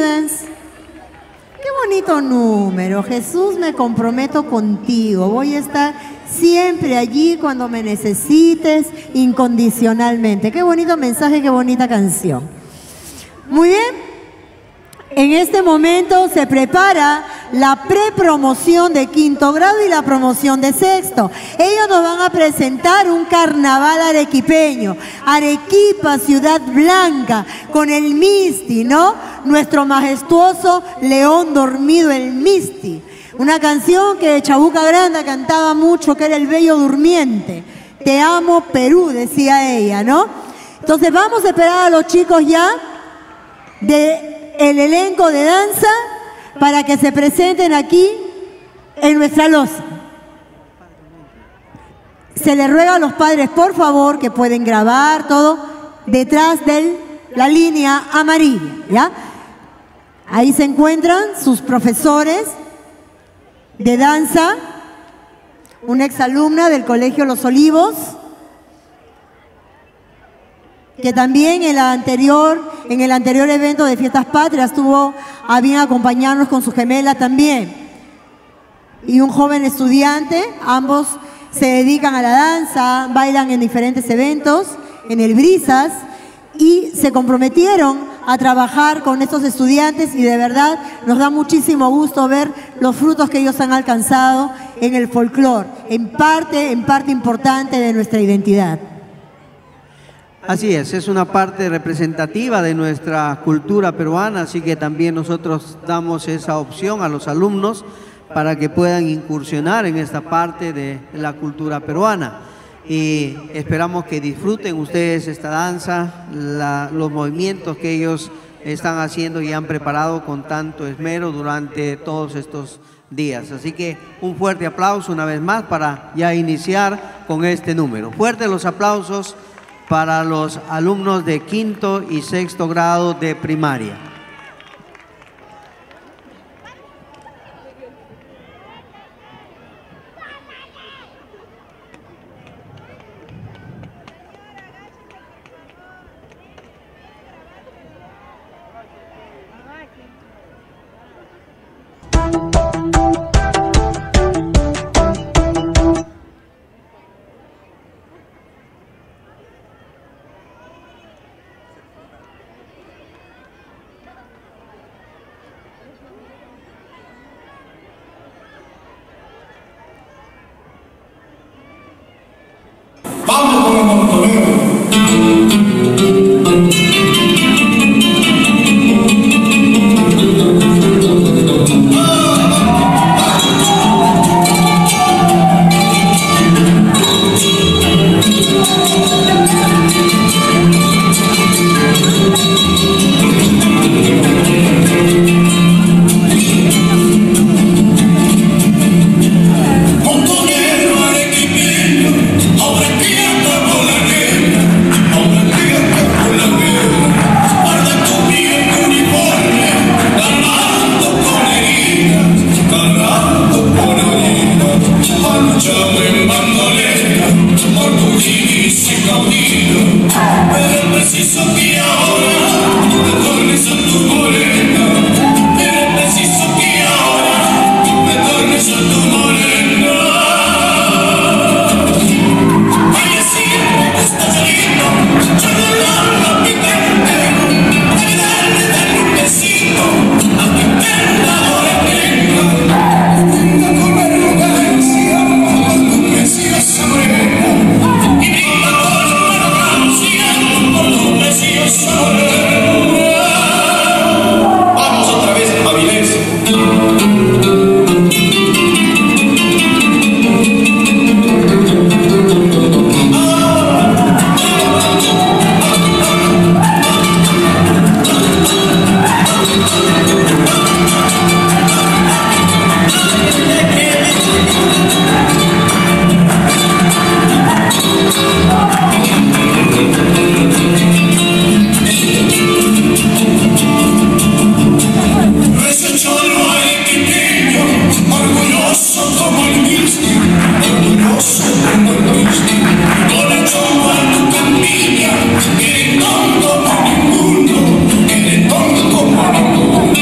students. Qué bonito número. Jesús, me comprometo contigo. Voy a estar siempre allí cuando me necesites, incondicionalmente. Qué bonito mensaje, qué bonita canción. Muy bien. En este momento se prepara la prepromoción de quinto grado y la promoción de sexto. Ellos nos van a presentar un carnaval arequipeño, Arequipa, Ciudad Blanca, con el Misti, ¿no? Nuestro majestuoso León dormido, el Misti. Una canción que Chabuca Granda cantaba mucho, que era el bello durmiente. Te amo Perú, decía ella, ¿no? Entonces vamos a esperar a los chicos ya de... el elenco de danza para que se presenten aquí en nuestra loza. Se le ruega a los padres, por favor, que pueden grabar todo detrás de la línea amarilla, ¿ya? Ahí se encuentran sus profesores de danza, una exalumna del Colegio Los Olivos, que también en, la anterior, en el anterior evento de Fiestas Patrias tuvo a bien acompañarnos con su gemela también. Y un joven estudiante, ambos se dedican a la danza, bailan en diferentes eventos, en el Brisas, y se comprometieron a trabajar con estos estudiantes y de verdad nos da muchísimo gusto ver los frutos que ellos han alcanzado en el folclore, en parte, en parte importante de nuestra identidad. Así es, es una parte representativa de nuestra cultura peruana, así que también nosotros damos esa opción a los alumnos para que puedan incursionar en esta parte de la cultura peruana. Y esperamos que disfruten ustedes esta danza, la, los movimientos que ellos están haciendo y han preparado con tanto esmero durante todos estos días. Así que un fuerte aplauso una vez más para ya iniciar con este número. Fuertes los aplausos para los alumnos de quinto y sexto grado de primaria. Thank you.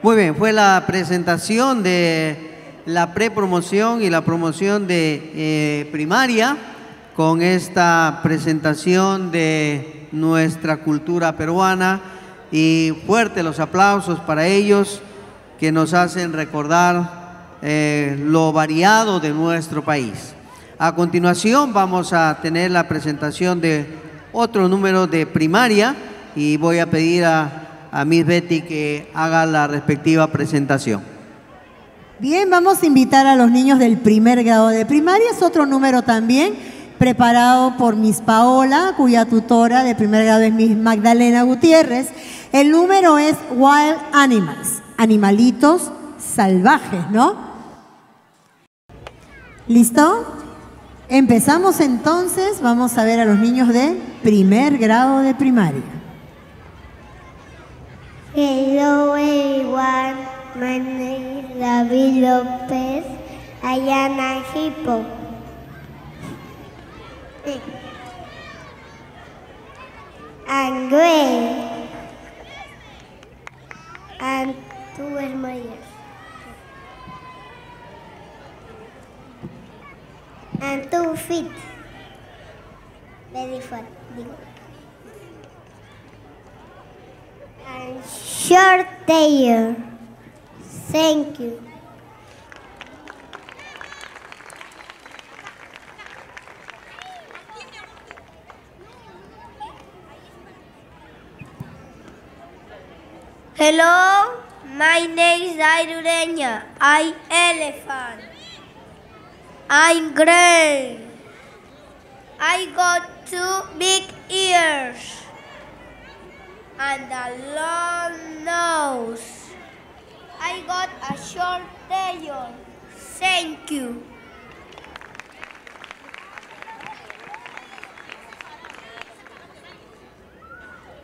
Muy bien, fue la presentación de la prepromoción y la promoción de eh, primaria con esta presentación de nuestra cultura peruana, y fuertes los aplausos para ellos que nos hacen recordar eh, lo variado de nuestro país. A continuación vamos a tener la presentación de otro número de primaria y voy a pedir a a Miss Betty que haga la respectiva presentación. Bien, vamos a invitar a los niños del primer grado de primaria. Es otro número también preparado por Miss Paola, cuya tutora de primer grado es Miss Magdalena Gutiérrez. El número es Wild Animals, animalitos salvajes, ¿no? ¿Listo? Empezamos entonces, vamos a ver a los niños de primer grado de primaria. Hello everyone, my name is David Lopez. I am a hippo. I'm gray. And two hermanos. And two feet. Very fat. And short tail. Thank you. Hello, my name is Irurenya. I'm elephant. I'm gray. I got two big ears. And a long nose. I got a short tail. Thank you.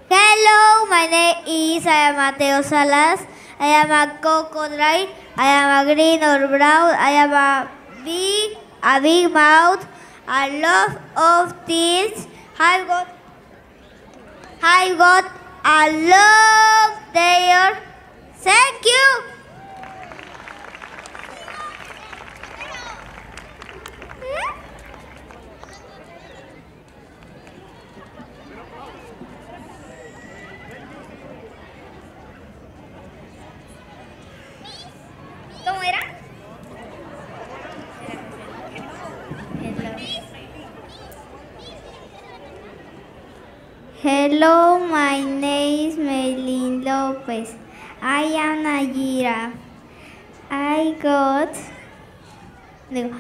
Hello, my name is I am Mateo Salas. I am a crocodile. I am a green or brown. I am a big, a big mouth. A lot of teeth. I got. I got. I love there. Thank you. ¿Cómo era? Hello, my name is Melin Lopez. I am a giraffe. I got... No,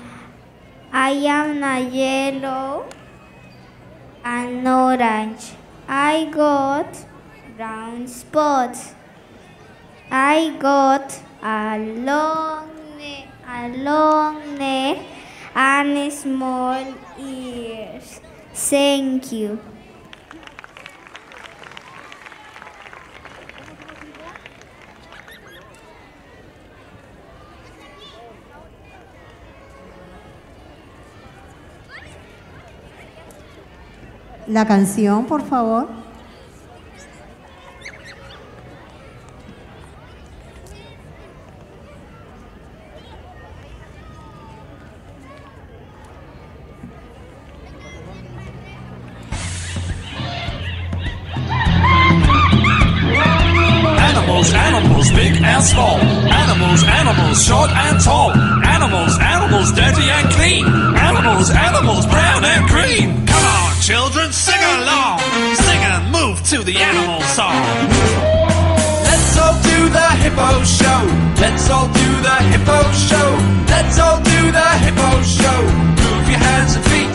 I am a yellow and orange. I got brown spots. I got a long neck, a long neck and small ears. Thank you. La canción, por favor. Animals, animals, big and small. Animals, animals, short and tall. Animals, animals, dirty and clean. Animals, animals, brown and green. Come on. Children, sing along, sing and move to the animal song. Let's all do the hippo show. Let's all do the hippo show. Let's all do the hippo show. Move your hands and feet.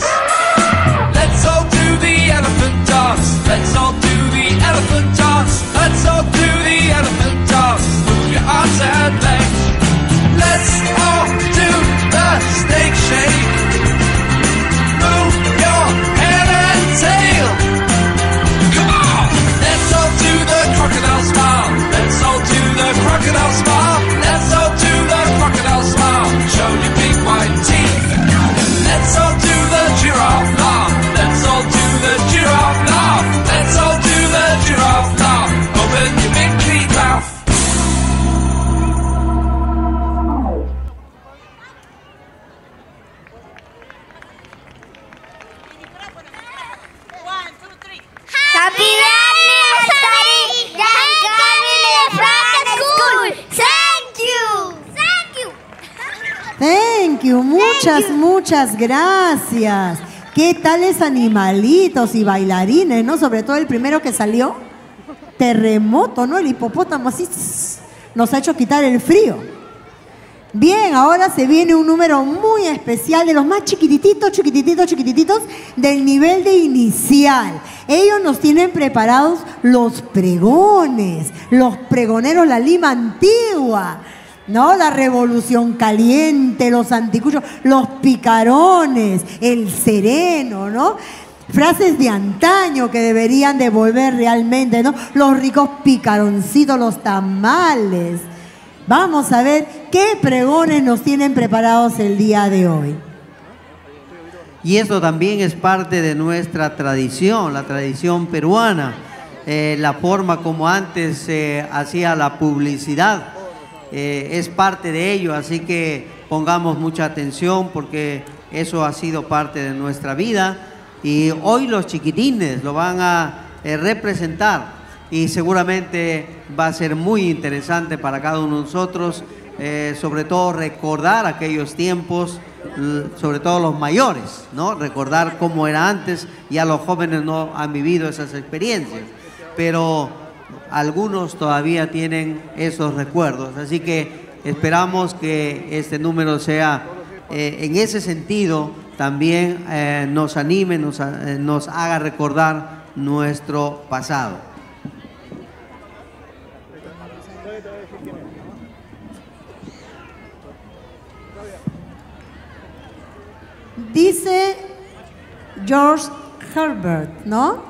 Let's all do the elephant dance. Let's all do the elephant dance. Let's all do the elephant dance. Move your arms and legs. Let's all do the snake shake. Move your tail. Come on! Let's all do the crocodile smile. Let's all do the crocodile smile. Let's all do the crocodile smile. Show your big white teeth. Let's all do the giraffe laugh. Let's all do the giraffe laugh. Let's all Happy birthday, Jean Calvin Lefranc School. Thank you. Thank you. Thank you. Muchas, Thank you. muchas gracias. ¿Qué tales animalitos y bailarines, no? Sobre todo el primero que salió, terremoto, ¿no? El hipopótamo así nos ha hecho quitar el frío. Bien, ahora se viene un número muy especial de los más chiquititos, chiquititos, chiquititos del nivel de inicial. Ellos nos tienen preparados los pregones, los pregoneros, la Lima antigua, ¿no? La Revolución Caliente, los anticuchos, los picarones, el sereno, ¿no? Frases de antaño que deberían de volver realmente, ¿no? Los ricos picaroncitos, los tamales. Vamos a ver qué pregones nos tienen preparados el día de hoy. Y eso también es parte de nuestra tradición, la tradición peruana. Eh, la forma como antes se eh, hacía la publicidad eh, es parte de ello, así que pongamos mucha atención porque eso ha sido parte de nuestra vida. Y hoy los chiquitines lo van a eh, representar y seguramente va a ser muy interesante para cada uno de nosotros, eh, sobre todo recordar aquellos tiempos, sobre todo los mayores, ¿no? Recordar cómo era antes. Ya los jóvenes no han vivido esas experiencias, pero algunos todavía tienen esos recuerdos, así que esperamos que este número sea eh, en ese sentido también eh, nos anime, nos, eh, nos haga recordar nuestro pasado. Dice George Herbert, ¿no?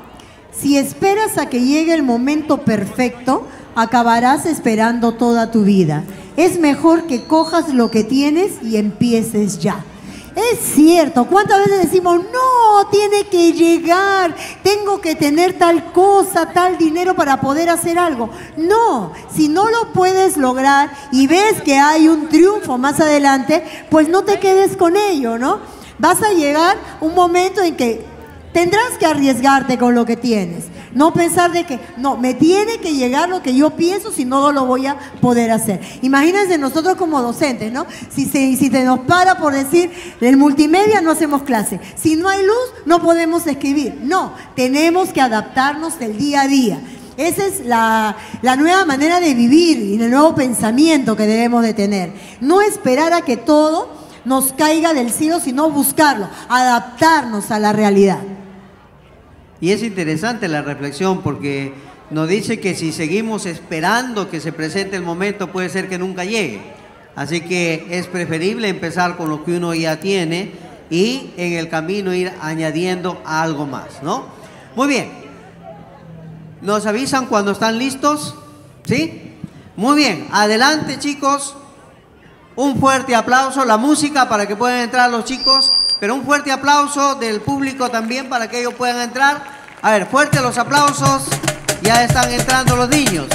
Si esperas a que llegue el momento perfecto, acabarás esperando toda tu vida. Es mejor que cojas lo que tienes y empieces ya. Es cierto, ¿cuántas veces decimos, no, tiene que llegar, tengo que tener tal cosa, tal dinero para poder hacer algo? No, si no lo puedes lograr y ves que hay un triunfo más adelante, pues no te quedes con ello, ¿no? Vas a llegar un momento en que tendrás que arriesgarte con lo que tienes. No pensar de que, no, me tiene que llegar lo que yo pienso, si no, no lo voy a poder hacer. Imagínense nosotros como docentes, ¿no? Si se, si se nos para por decir, en multimedia no hacemos clase. Si no hay luz, no podemos escribir. No, tenemos que adaptarnos del día a día. Esa es la, la nueva manera de vivir y el nuevo pensamiento que debemos de tener. No esperar a que todo nos caiga del cielo, sino buscarlo, adaptarnos a la realidad. Y es interesante la reflexión porque nos dice que si seguimos esperando que se presente el momento, puede ser que nunca llegue. Así que es preferible empezar con lo que uno ya tiene y en el camino ir añadiendo algo más, ¿no? Muy bien. ¿Nos avisan cuando están listos? ¿Sí? Muy bien. Adelante, chicos. Un fuerte aplauso. La música para que puedan entrar los chicos. Pero un fuerte aplauso del público también para que ellos puedan entrar. A ver, fuerte los aplausos. Ya están entrando los niños.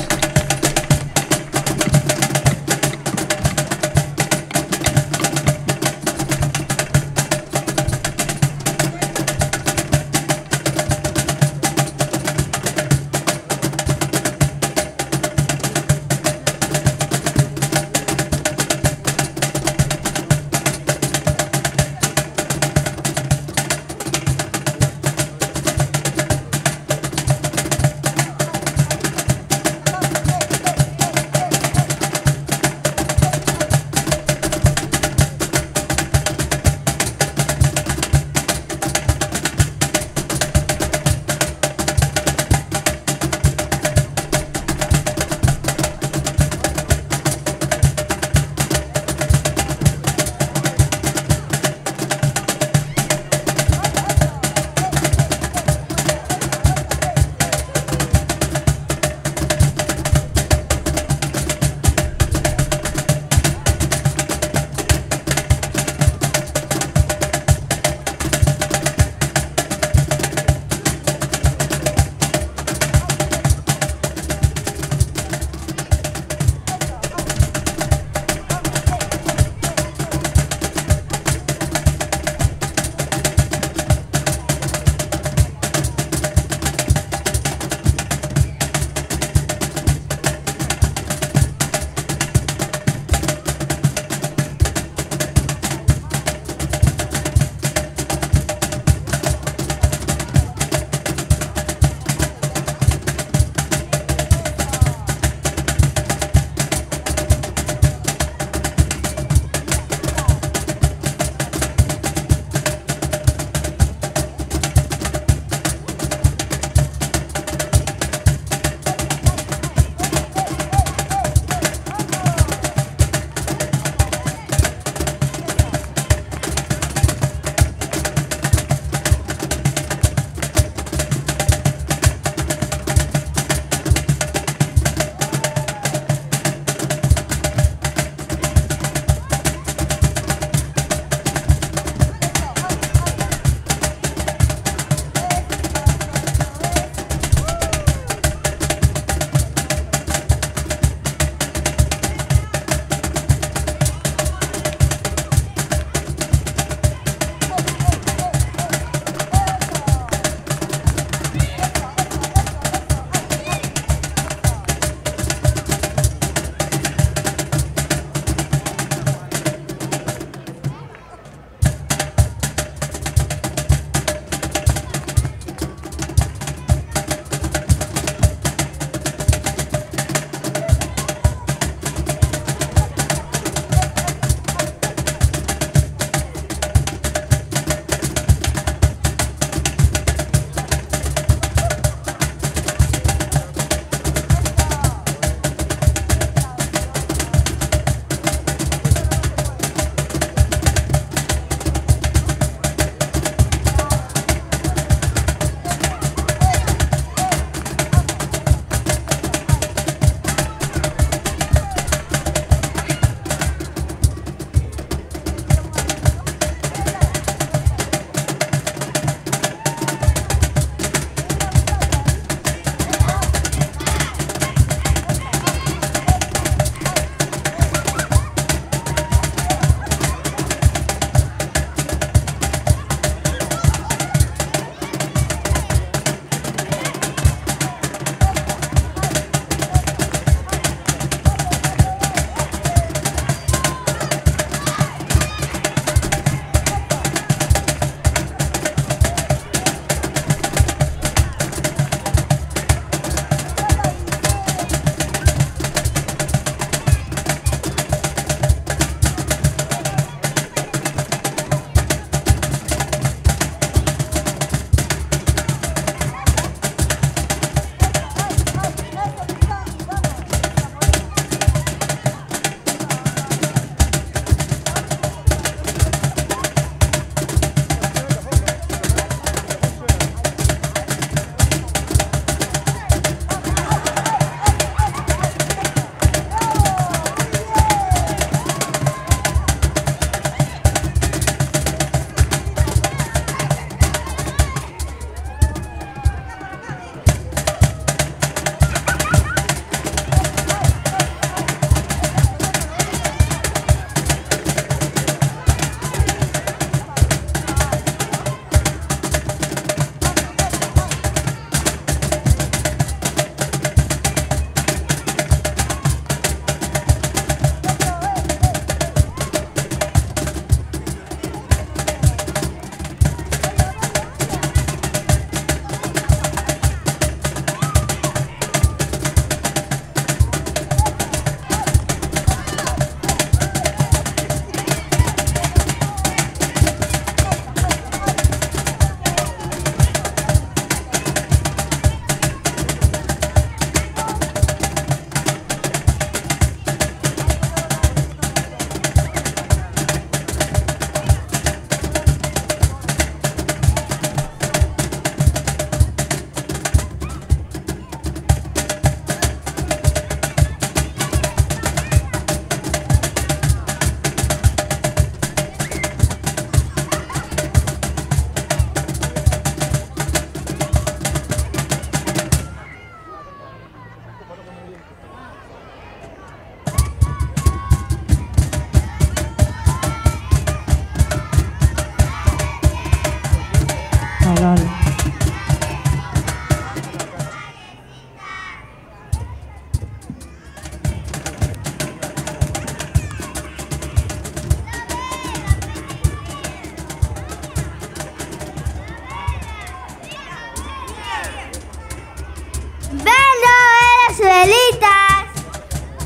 velitas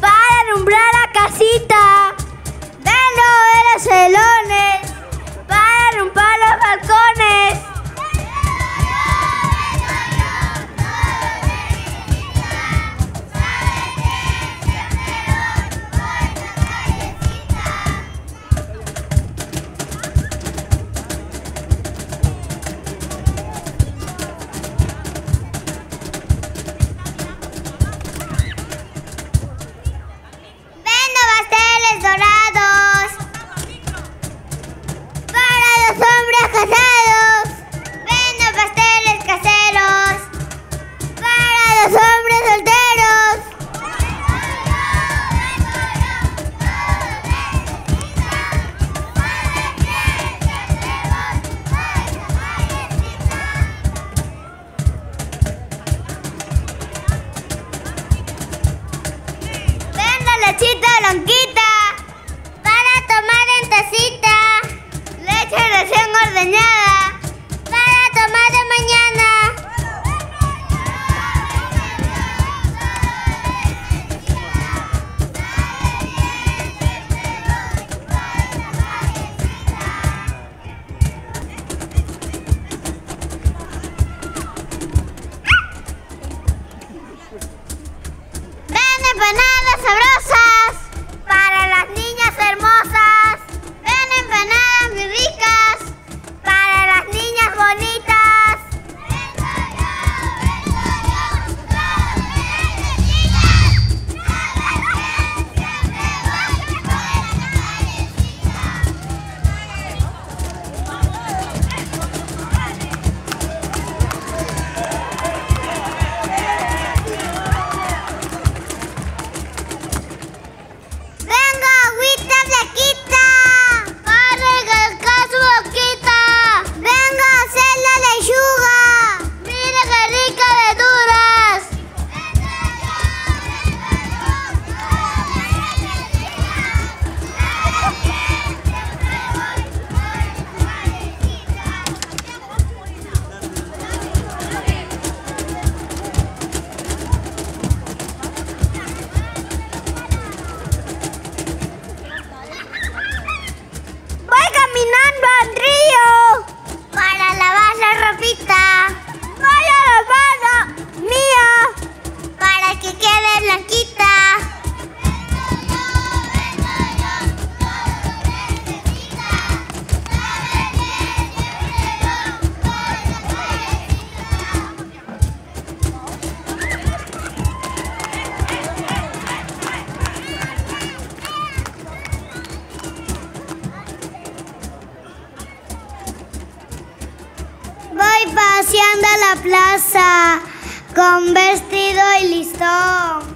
para alumbrar la casita, dentro de los celones para alumbrar los balcones. Con vestido y listón.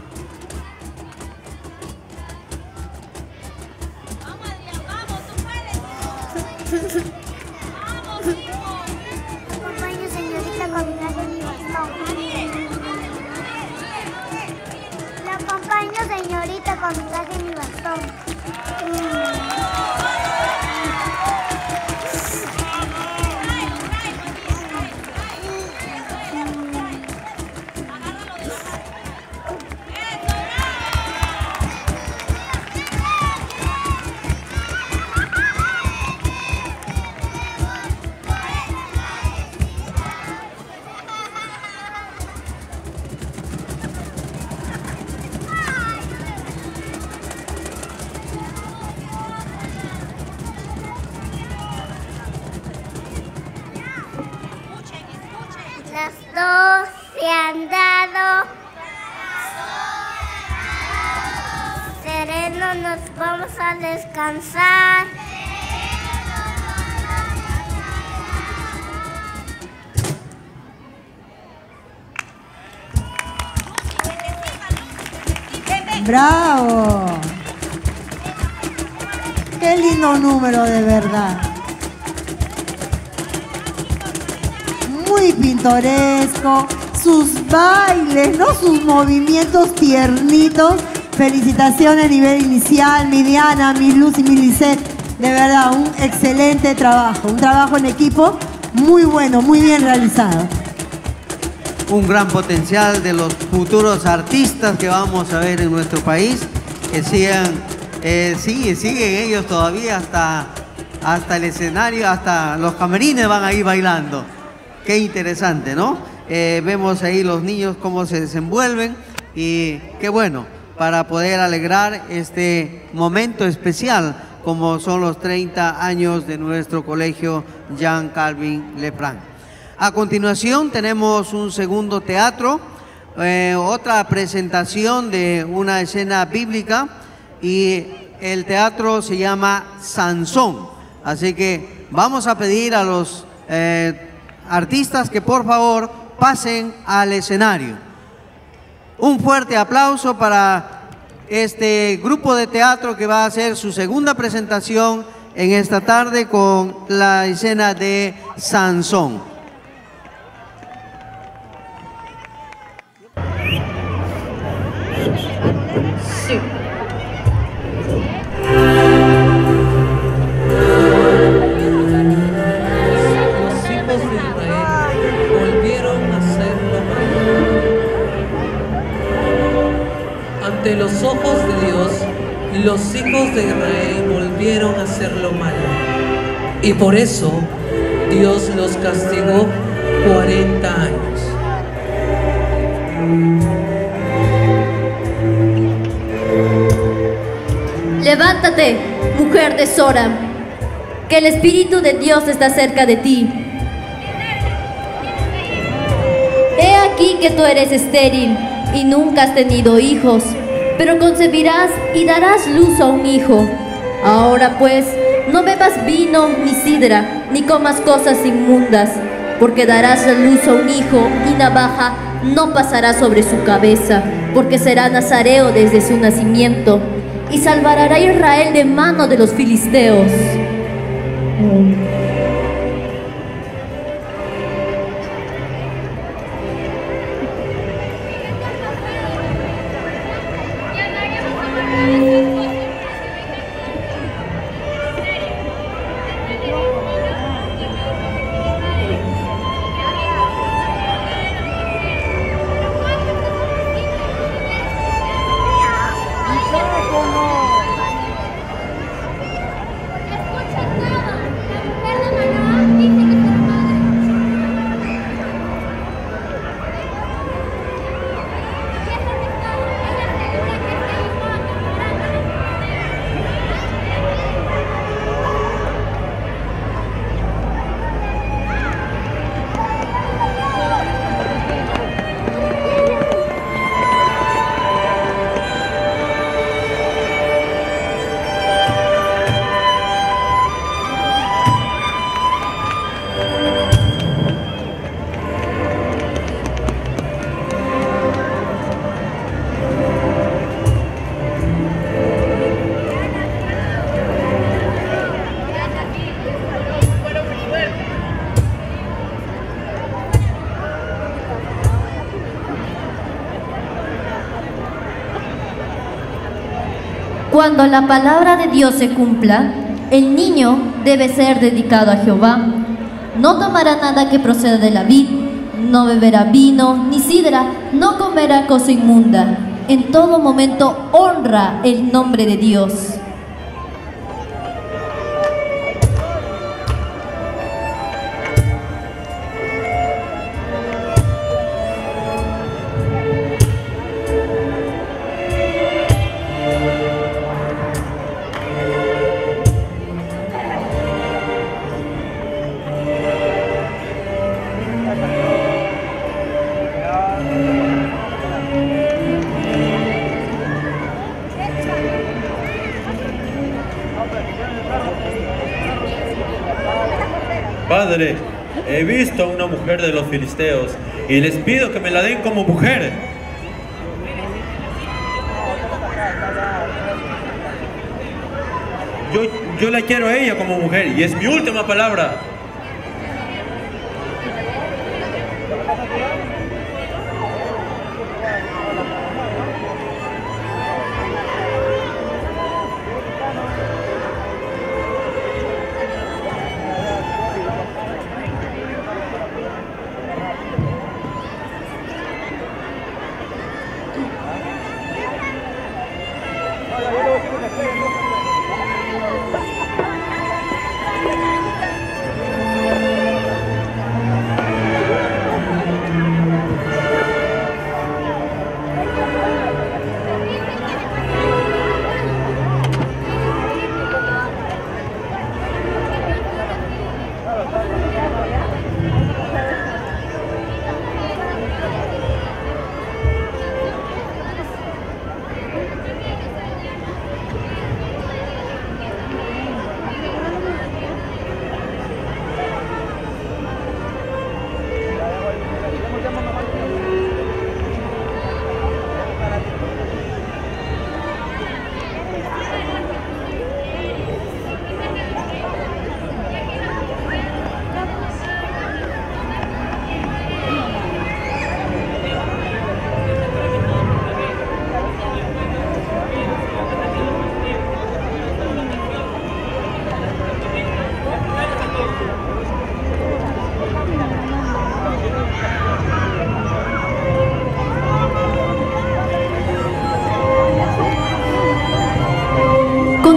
¡Bravo! ¡Qué lindo número, de verdad! Muy pintoresco, sus bailes, ¿no? Sus movimientos tiernitos. Felicitaciones a nivel inicial, mi Diana, mi Luz y mi Lisette. De verdad, un excelente trabajo, un trabajo en equipo muy bueno, muy bien realizado. un gran potencial de los futuros artistas que vamos a ver en nuestro país, que sigan, eh, siguen, siguen ellos todavía hasta, hasta el escenario, hasta los camarines van ahí bailando. Qué interesante, ¿no? Eh, vemos ahí los niños cómo se desenvuelven y qué bueno para poder alegrar este momento especial como son los treinta años de nuestro colegio Jean Calvin Lefranc. A continuación tenemos un segundo teatro, eh, otra presentación de una escena bíblica y el teatro se llama Sansón. Así que vamos a pedir a los eh, artistas que por favor pasen al escenario. Un fuerte aplauso para este grupo de teatro que va a hacer su segunda presentación en esta tarde con la escena de Sansón. Sí. Ante los ojos de Dios, los hijos de Israel volvieron a hacer lo malo, y por eso Dios los castigó cuarenta años. Levántate, mujer de Sora, que el Espíritu de Dios está cerca de ti. He aquí que tú eres estéril y nunca has tenido hijos, pero concebirás y darás luz a un hijo. Ahora pues, no bebas vino ni sidra, ni comas cosas inmundas, porque darás la luz a un hijo, y navaja no pasará sobre su cabeza, porque será nazareo desde su nacimiento, y salvará a Israel de mano de los filisteos. Cuando la palabra de Dios se cumpla, el niño debe ser dedicado a Jehová. No tomará nada que proceda de la vid, no beberá vino ni sidra, no comerá cosa inmunda. En todo momento honra el nombre de Dios. Padre, he visto a una mujer de los filisteos y les pido que me la den como mujer. Yo, yo la quiero a ella como mujer y es mi última palabra.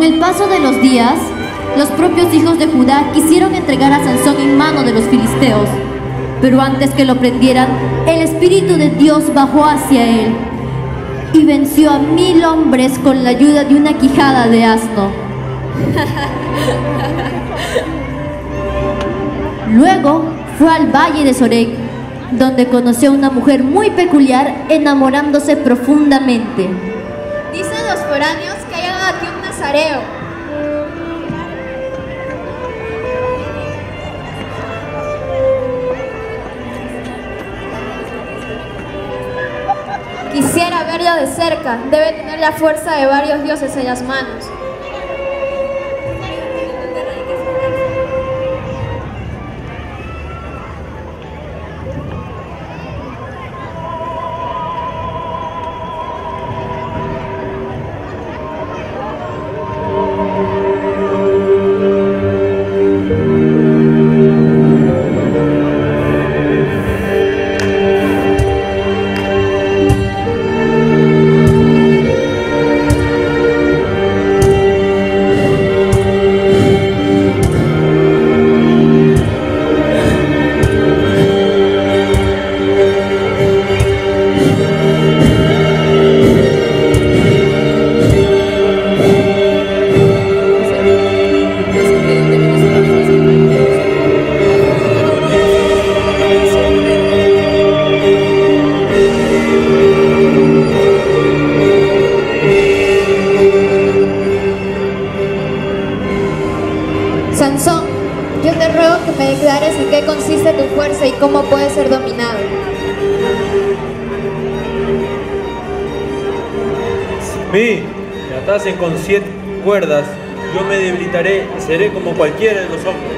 el paso de los días, los propios hijos de Judá quisieron entregar a Sansón en mano de los filisteos, pero antes que lo prendieran, el Espíritu de Dios bajó hacia él y venció a mil hombres con la ayuda de una quijada de asno. Luego fue al valle de Sorek, donde conoció a una mujer muy peculiar, enamorándose profundamente. Dicen los foráneos que hay algo aquí un nazareo. Quisiera verla de cerca, debe tener la fuerza de varios dioses en las manos. Con siete cuerdas, yo me debilitaré y seré como cualquiera de los hombres.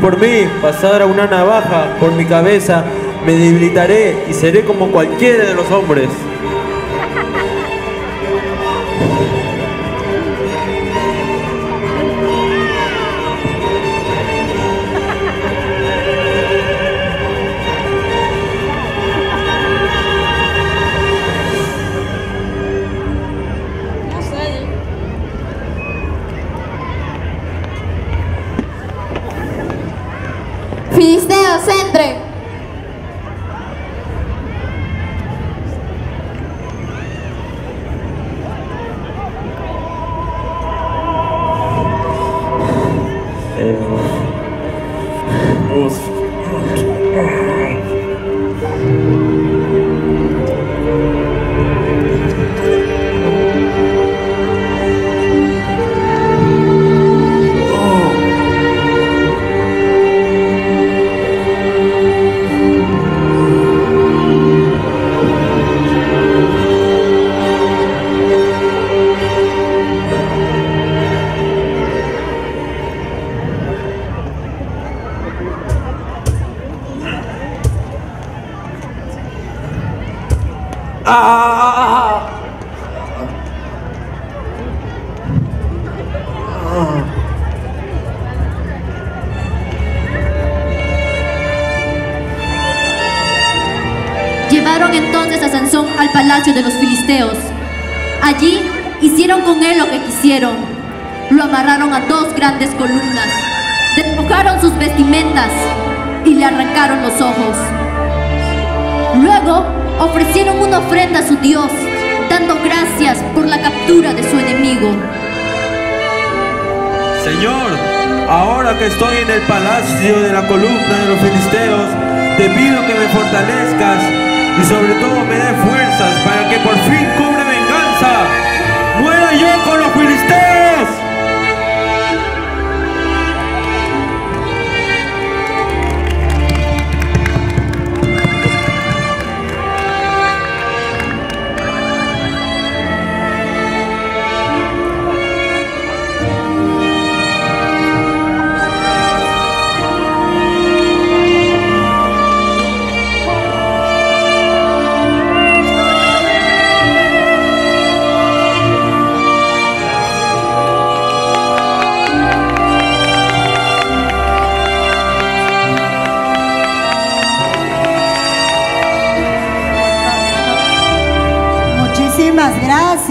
Por mí pasará una navaja por mi cabeza, me debilitaré y seré como cualquiera de los hombres. De los filisteos. Allí hicieron con él lo que quisieron. Lo amarraron a dos grandes columnas, despojaron sus vestimentas y le arrancaron los ojos. Luego ofrecieron una ofrenda a su Dios, dando gracias por la captura de su enemigo. Señor, ahora que estoy en el palacio de la columna de los filisteos, te pido que me fortalezcas y sobre todo me dé fuerzas para que por fin cobre venganza. ¡Muera yo con los filisteos!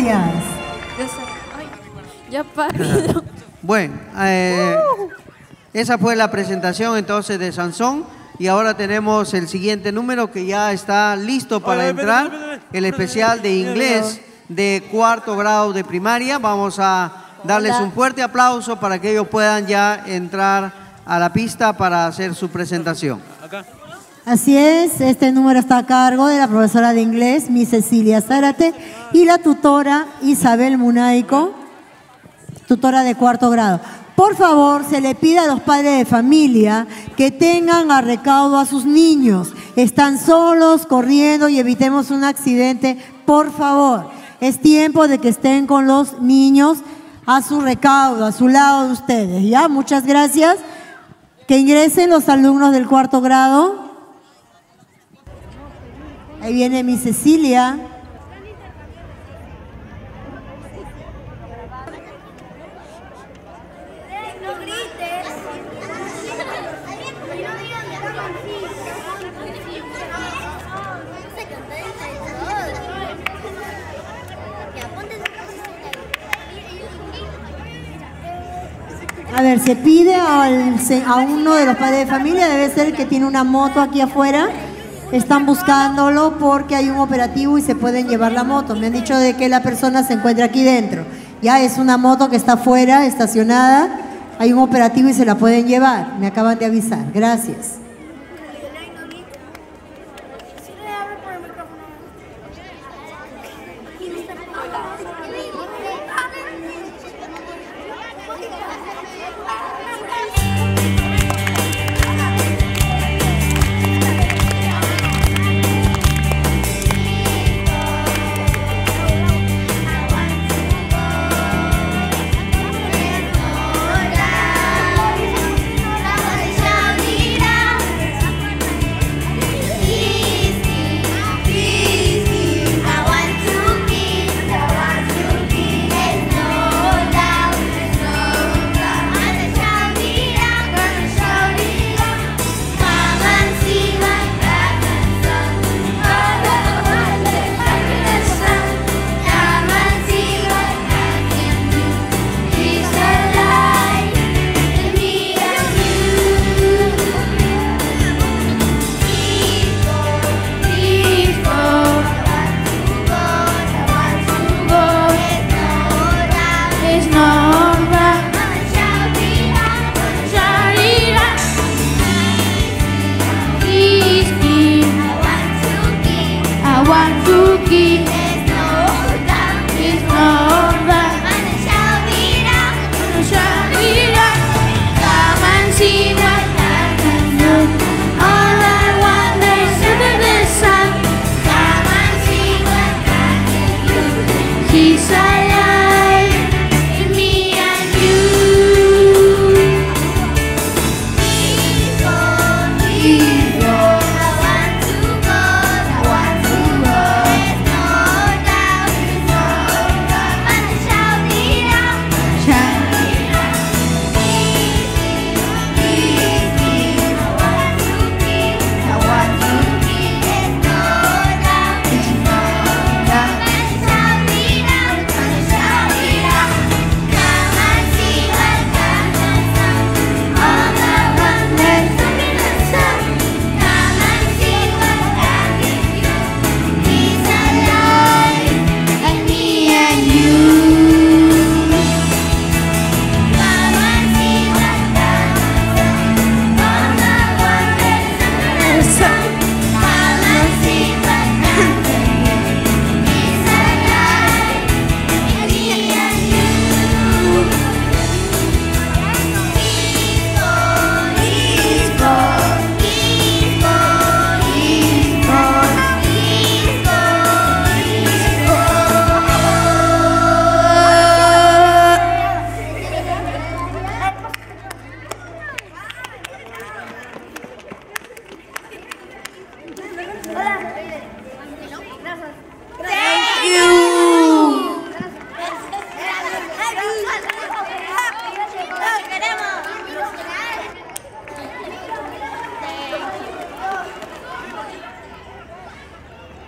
Díaz. Ay, ya parido. Bueno, eh, uh. esa fue la presentación entonces de Sansón. Y ahora tenemos el siguiente número que ya está listo para Oye, entrar. Ven, ven, ven, ven. El especial de inglés de cuarto grado de primaria. Vamos a darles Hola. un fuerte aplauso para que ellos puedan ya entrar a la pista para hacer su presentación. Acá. Así es, este número está a cargo de la profesora de inglés, Miss Cecilia Zárate, y la tutora Isabel Munaico, tutora de cuarto grado. Por favor, se le pide a los padres de familia que tengan a recaudo a sus niños. Están solos, corriendo y evitemos un accidente, por favor. Es tiempo de que estén con los niños a su recaudo, a su lado de ustedes, ¿ya? Muchas gracias. Que ingresen los alumnos del cuarto grado. Ahí viene mi Cecilia. No grites. A ver, se pide al, a uno de los padres de familia, debe ser el que tiene una moto aquí afuera. Están buscándolo porque hay un operativo y se pueden llevar la moto. Me han dicho de que la persona se encuentra aquí dentro. Ya es una moto que está afuera, estacionada. Hay un operativo y se la pueden llevar. Me acaban de avisar. Gracias.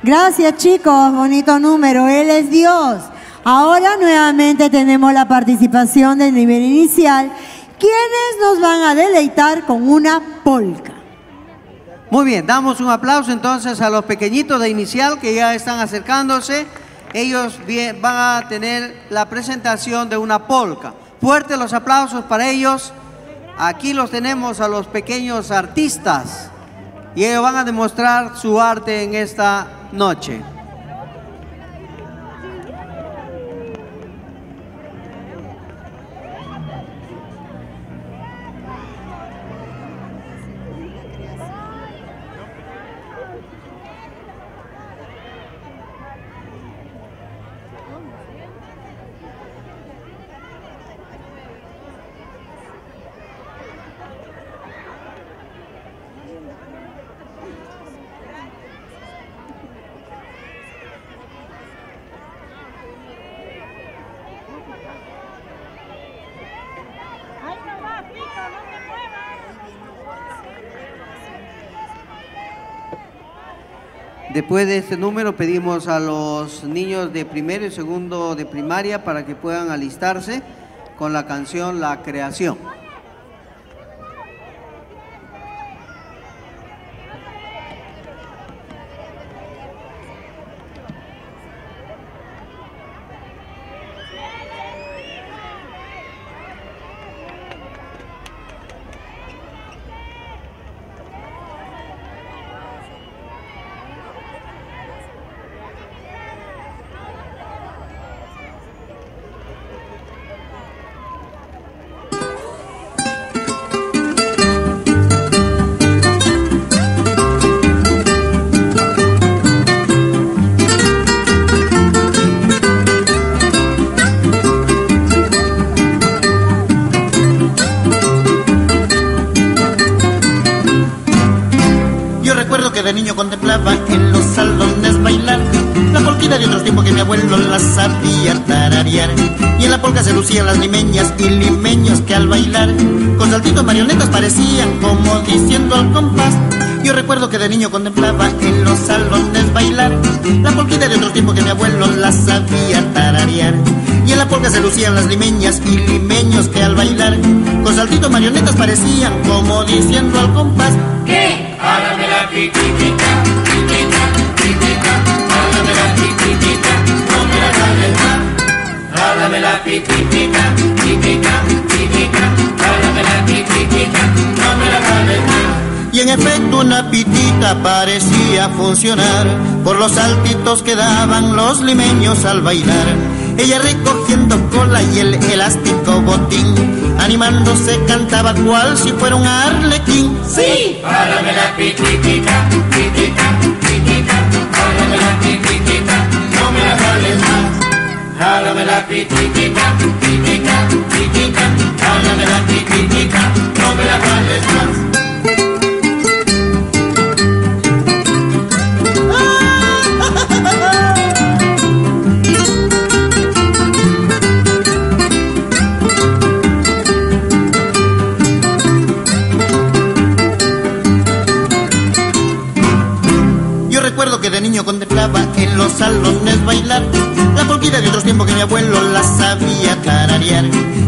Gracias, chicos, bonito número. Él es Dios. Ahora nuevamente tenemos la participación del nivel inicial, quienes nos van a deleitar con una polca. Muy bien, damos un aplauso entonces a los pequeñitos de inicial que ya están acercándose. Ellos bien, van a tener la presentación de una polca. Fuertes los aplausos para ellos. Aquí los tenemos a los pequeños artistas y ellos van a demostrar su arte en esta noche. Después de este número pedimos a los niños de primero y segundo de primaria para que puedan alistarse con la canción La Creación. En los salones bailar la polquita de otros tiempos que mi abuelo la sabía tararear. Y en la polca se lucían las limeñas y limeños que al bailar con saltitos marionetas parecían como diciendo al compás. Yo recuerdo que de niño contemplaba en los salones bailar la polquita de otros tiempos que mi abuelo la sabía tararear. Y en la polca se lucían las limeñas y limeños que al bailar con saltitos marionetas parecían como diciendo al compás. ¿Qué? Hágame la piquitita. Dame la pitipita, pitita, pitita, dame la pitipita, no me la vale más. Y en efecto una pitita parecía funcionar por los saltitos que daban los limeños al bailar. Ella recogiendo cola y el elástico botín, animándose cantaba cual si fuera un arlequín. Sí, dame la pitipita, pitita, pitita, dame la pitipita, no me la vale más. Jálame la pititita, pititita, pititita, jálame la pititita, no me la vales más. Yo recuerdo que de niño contemplaba en los salones bailar la polquita de otros tiempos que mi abuelo la sabía tararear.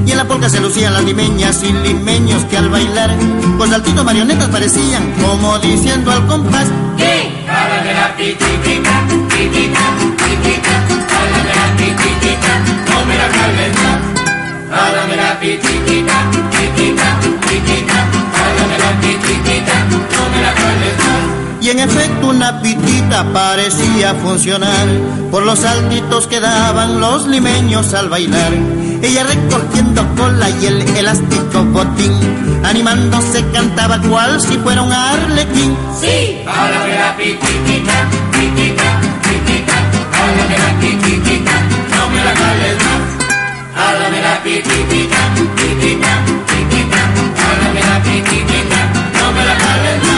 Y en la polca se lucían las limeñas y limeños que al bailar con saltitos marionetas parecían como diciendo al compás. ¿Qué? Jálame la pititita, pitita, pitita, jálame la pititita, no me la jales más. Jálame la pititita, pitita, pitita, jálame la pititita, no me la jales más. Y en efecto una pitita parecía funcionar por los saltitos que daban los limeños al bailar. Ella recogiendo cola y el elástico botín, animándose cantaba cual si fuera un arlequín. Sí, háblame la pititita, pitita, pitita, háblame la pititita, no me la jales más. Háblame la pititita, pitita, pitita, háblame la pititita, no me la jales más.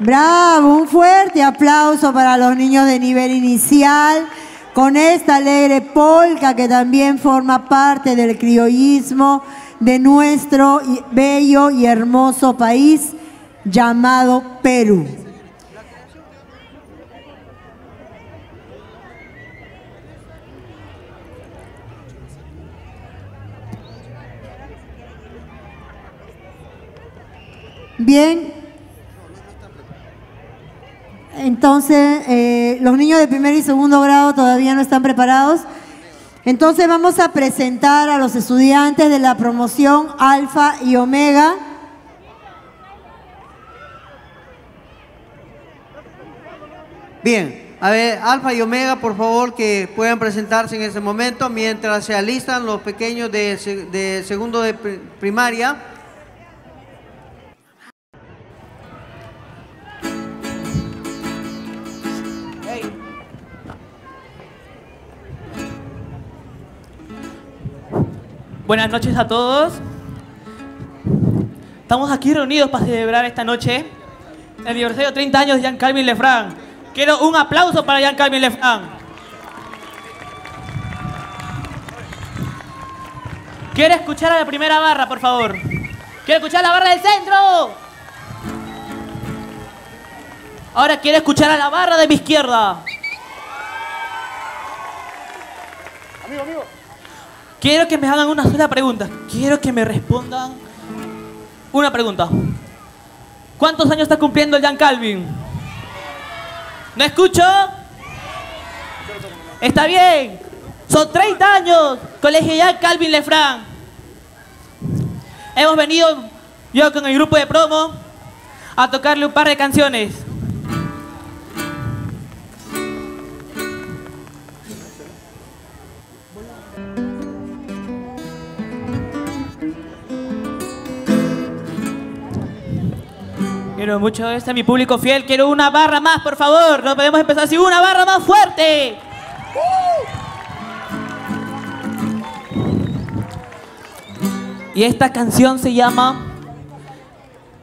Bravo, un fuerte aplauso para los niños de nivel inicial con esta alegre polca que también forma parte del criollismo de nuestro bello y hermoso país llamado Perú. Bien. Entonces, eh, los niños de primer y segundo grado todavía no están preparados. Entonces vamos a presentar a los estudiantes de la promoción Alfa y Omega. Bien, a ver, Alfa y Omega, por favor, que puedan presentarse en ese momento mientras se alistan los pequeños de, de segundo de primaria. Buenas noches a todos. Estamos aquí reunidos para celebrar esta noche el aniversario de treinta años de Jean Calvin Lefranc. Quiero un aplauso para Jean Calvin Lefranc. Quiero escuchar a la primera barra, por favor. Quiero escuchar a la barra del centro. Ahora quiero escuchar a la barra de mi izquierda. Amigo, amigo. Quiero que me hagan una sola pregunta. Quiero que me respondan una pregunta. ¿Cuántos años está cumpliendo el Jean Calvin? ¿No escucho? Está bien. Son treinta años. Colegio Jean Calvin Lefranc. Hemos venido, yo con el grupo de promo, a tocarle un par de canciones. Quiero mucho este, mi público fiel. Quiero una barra más, por favor. No podemos empezar sin una barra más fuerte. Y esta canción se llama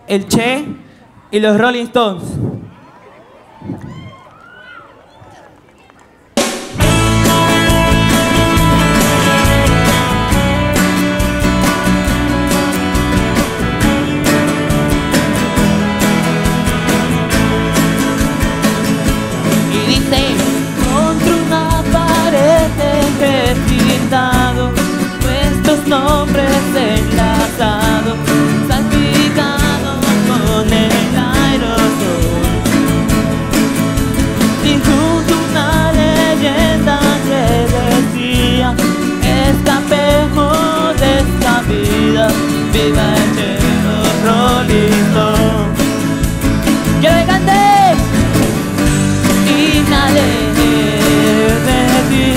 El Che y los Rolling Stones. Contra una pared he pintado nuestros nombres enlazados, salpicados con el aerosol. Y junto a una leyenda que decía: escapemos de esta vida, viva el cielo rolito. ¡Que me cante! Inhalé de ti,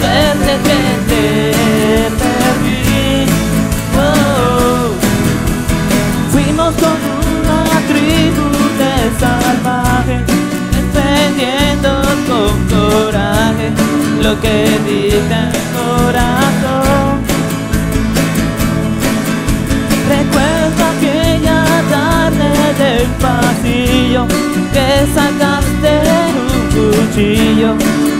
desde que te perdí, oh, oh. Fuimos con una tribu de salvajes, defendiendo con coraje lo que dice el corazón. Recuerda aquella tarde del pasillo que sacaste un cuchillo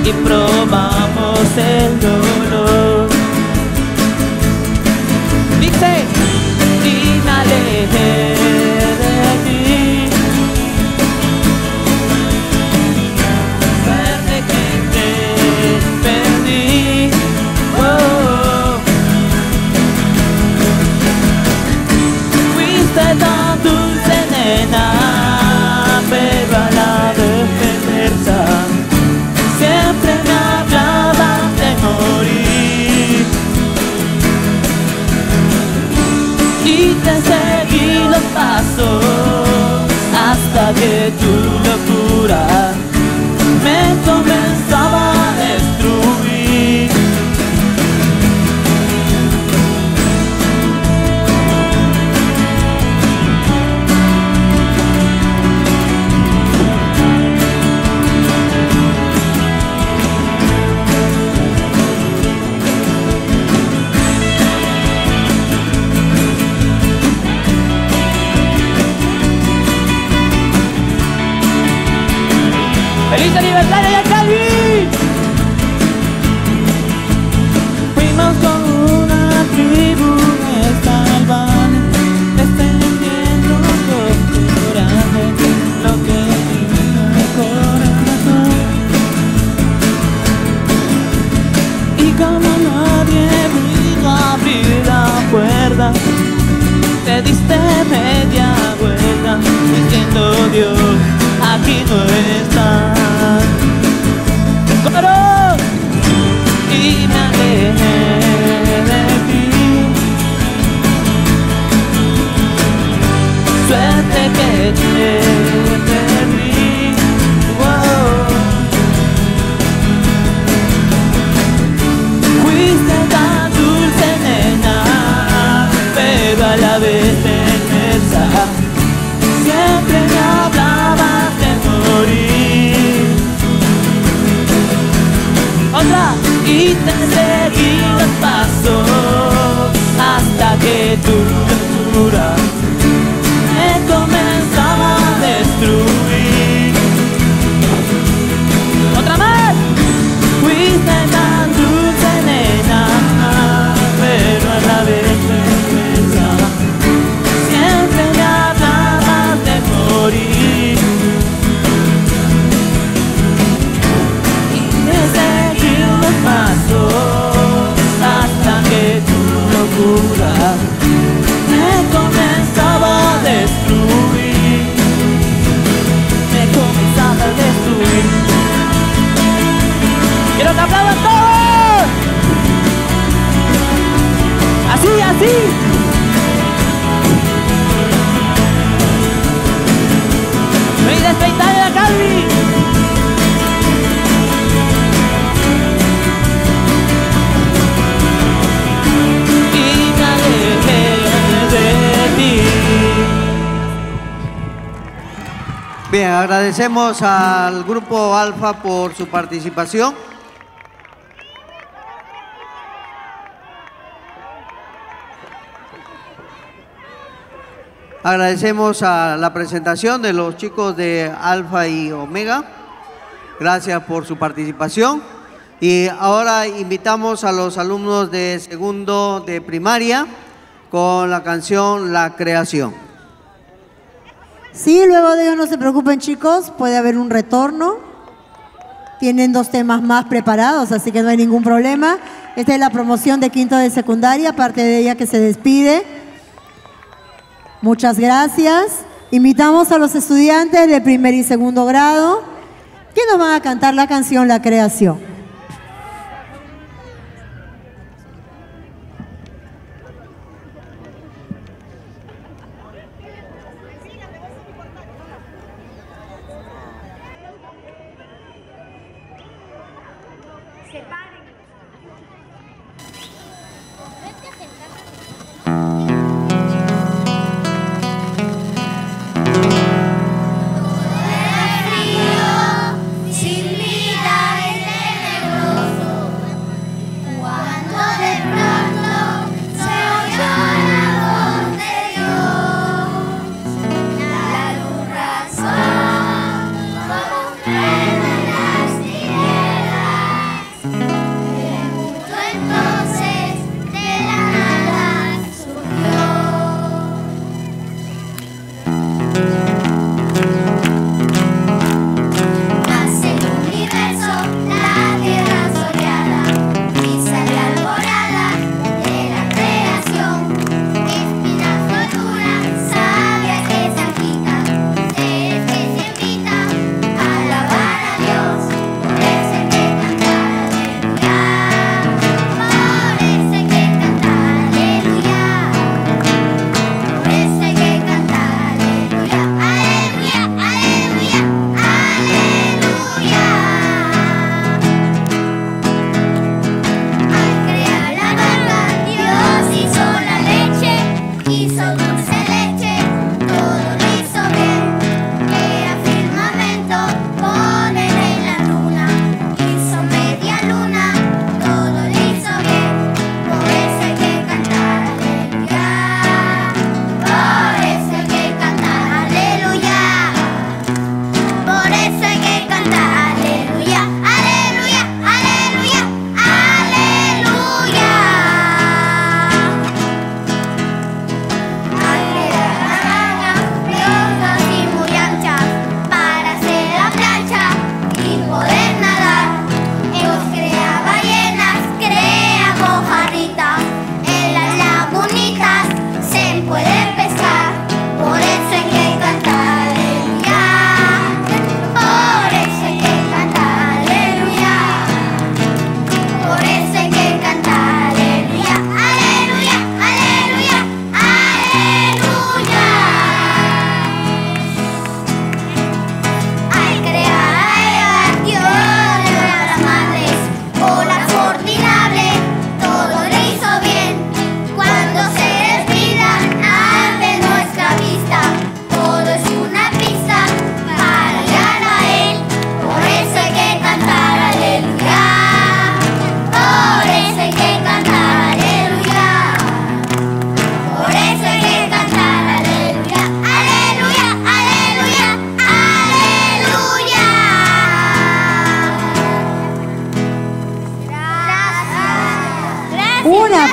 y probamos el dolor. Dice, inhalé de ti, suerte que te perdí, oh. Tan dulce, nena, pero a la vez perversa, siempre me hablabas de morir. Y te seguí los pasos hasta que tu locura me comenzaba a destruir. ¡Feliz aniversario, Jean Calvin! Bien, agradecemos al Grupo Alfa por su participación. Agradecemos a la presentación de los chicos de Alfa y Omega. Gracias por su participación. Y ahora invitamos a los alumnos de segundo de primaria con la canción La Creación. Sí, luego de ellos no se preocupen, chicos, puede haber un retorno. Tienen dos temas más preparados, así que no hay ningún problema. Esta es la promoción de quinto de secundaria, parte de ella que se despide. Muchas gracias. Invitamos a los estudiantes de primer y segundo grado que nos van a cantar la canción La Creación. Thank you.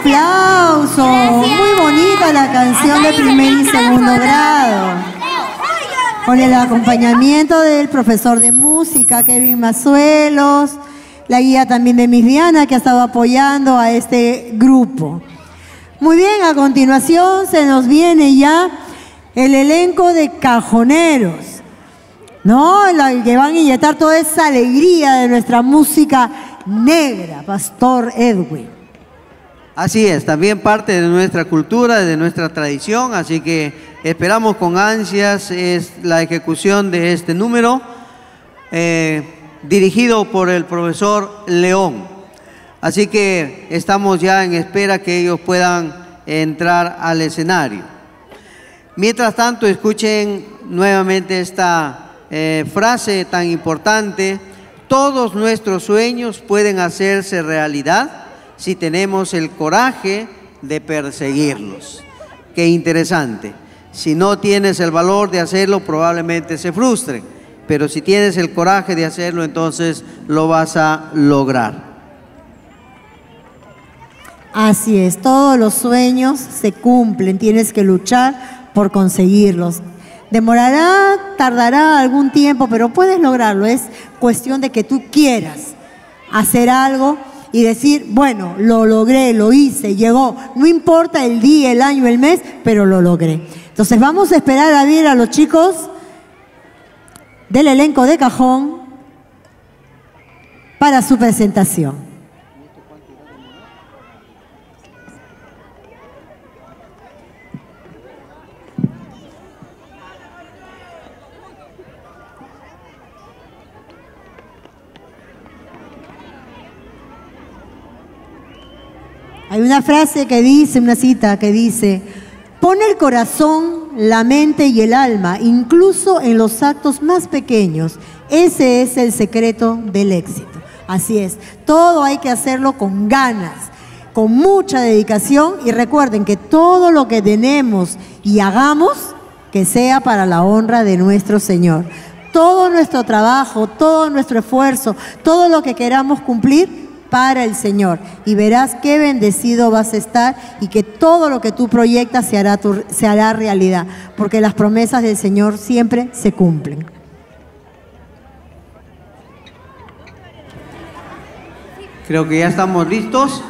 aplauso. Gracias. Muy bonita la canción de primer y segundo grado. Con el acompañamiento del profesor de música, Kevin Mazuelos, la guía también de Miss Diana, que ha estado apoyando a este grupo. Muy bien, a continuación se nos viene ya el elenco de cajoneros, ¿no? La que van a inyectar toda esa alegría de nuestra música negra, Pastor Edwin. Así es, también parte de nuestra cultura, de nuestra tradición, así que esperamos con ansias es la ejecución de este número, eh, dirigido por el profesor León. Así que estamos ya en espera que ellos puedan entrar al escenario. Mientras tanto, escuchen nuevamente esta eh, frase tan importante. Todos nuestros sueños pueden hacerse realidad si tenemos el coraje de perseguirlos. Qué interesante. Si no tienes el valor de hacerlo, probablemente se frustren. Pero si tienes el coraje de hacerlo, entonces lo vas a lograr. Así es, todos los sueños se cumplen, tienes que luchar por conseguirlos. Demorará, tardará algún tiempo, pero puedes lograrlo. Es cuestión de que tú quieras hacer algo y decir, bueno, lo logré, lo hice, llegó. No importa el día, el año, el mes, pero lo logré. Entonces vamos a esperar a ver a los chicos del elenco de cajón para su presentación. Hay una frase que dice, una cita que dice, pon el corazón, la mente y el alma, incluso en los actos más pequeños. Ese es el secreto del éxito. Así es, todo hay que hacerlo con ganas, con mucha dedicación. Y recuerden que todo lo que tenemos y hagamos, que sea para la honra de nuestro Señor. Todo nuestro trabajo, todo nuestro esfuerzo, todo lo que queramos cumplir, para el Señor, y verás qué bendecido vas a estar y que todo lo que tú proyectas se hará, tu, se hará realidad, porque las promesas del Señor siempre se cumplen. Creo que ya estamos listos.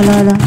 ala, ala.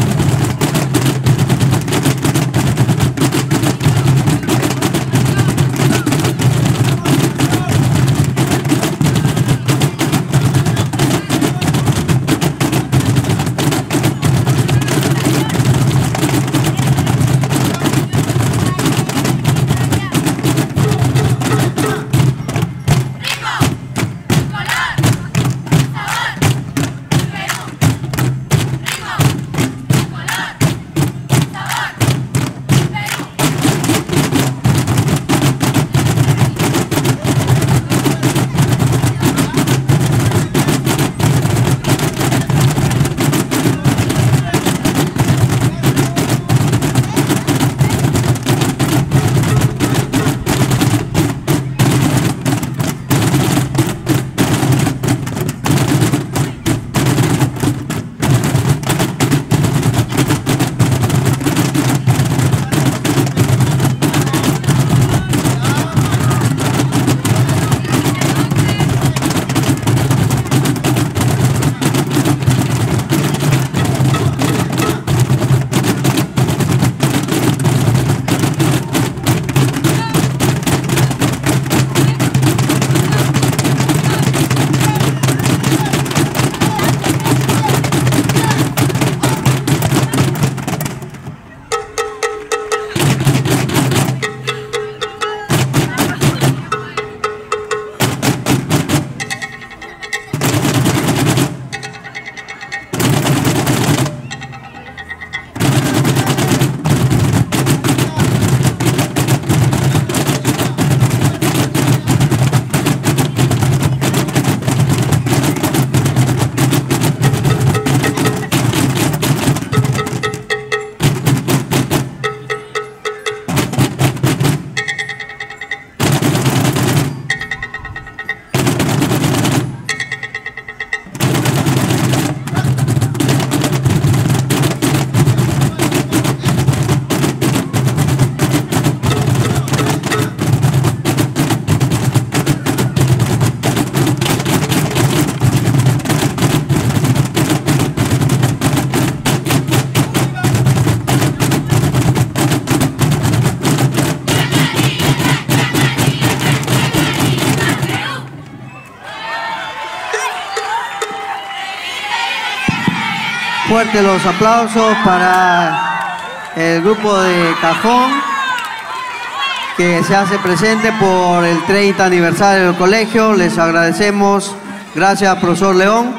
Fuertes los aplausos para el grupo de Cajón que se hace presente por el treinta aniversario del colegio. Les agradecemos. Gracias, profesor León.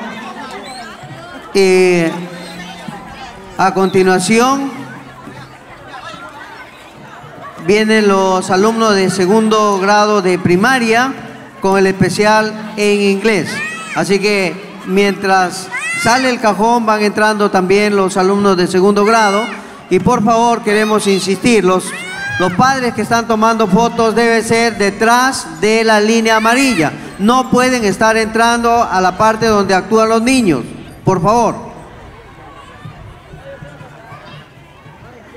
Y a continuación vienen los alumnos de segundo grado de primaria con el especial en inglés. Así que mientras sale el cajón, van entrando también los alumnos de segundo grado. Y por favor, queremos insistir, los, los padres que están tomando fotos deben ser detrás de la línea amarilla. No pueden estar entrando a la parte donde actúan los niños, por favor.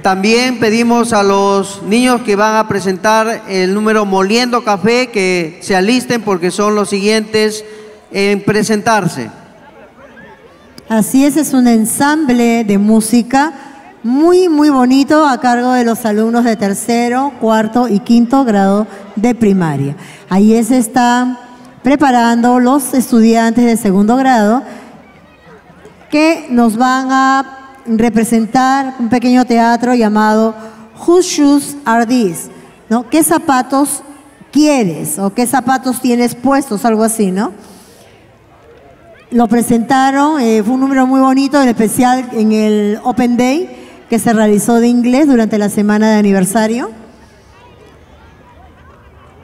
También pedimos a los niños que van a presentar el número Moliendo Café que se alisten, porque son los siguientes en presentarse. Así es, es un ensamble de música muy, muy bonito a cargo de los alumnos de tercero, cuarto y quinto grado de primaria. Ahí se están preparando los estudiantes de segundo grado que nos van a representar un pequeño teatro llamado Whose Shoes Are These? ¿No? ¿Qué zapatos quieres? ¿O qué zapatos tienes puestos? Algo así, ¿no? Lo presentaron, eh, fue un número muy bonito, en especial en el Open Day que se realizó de inglés durante la semana de aniversario.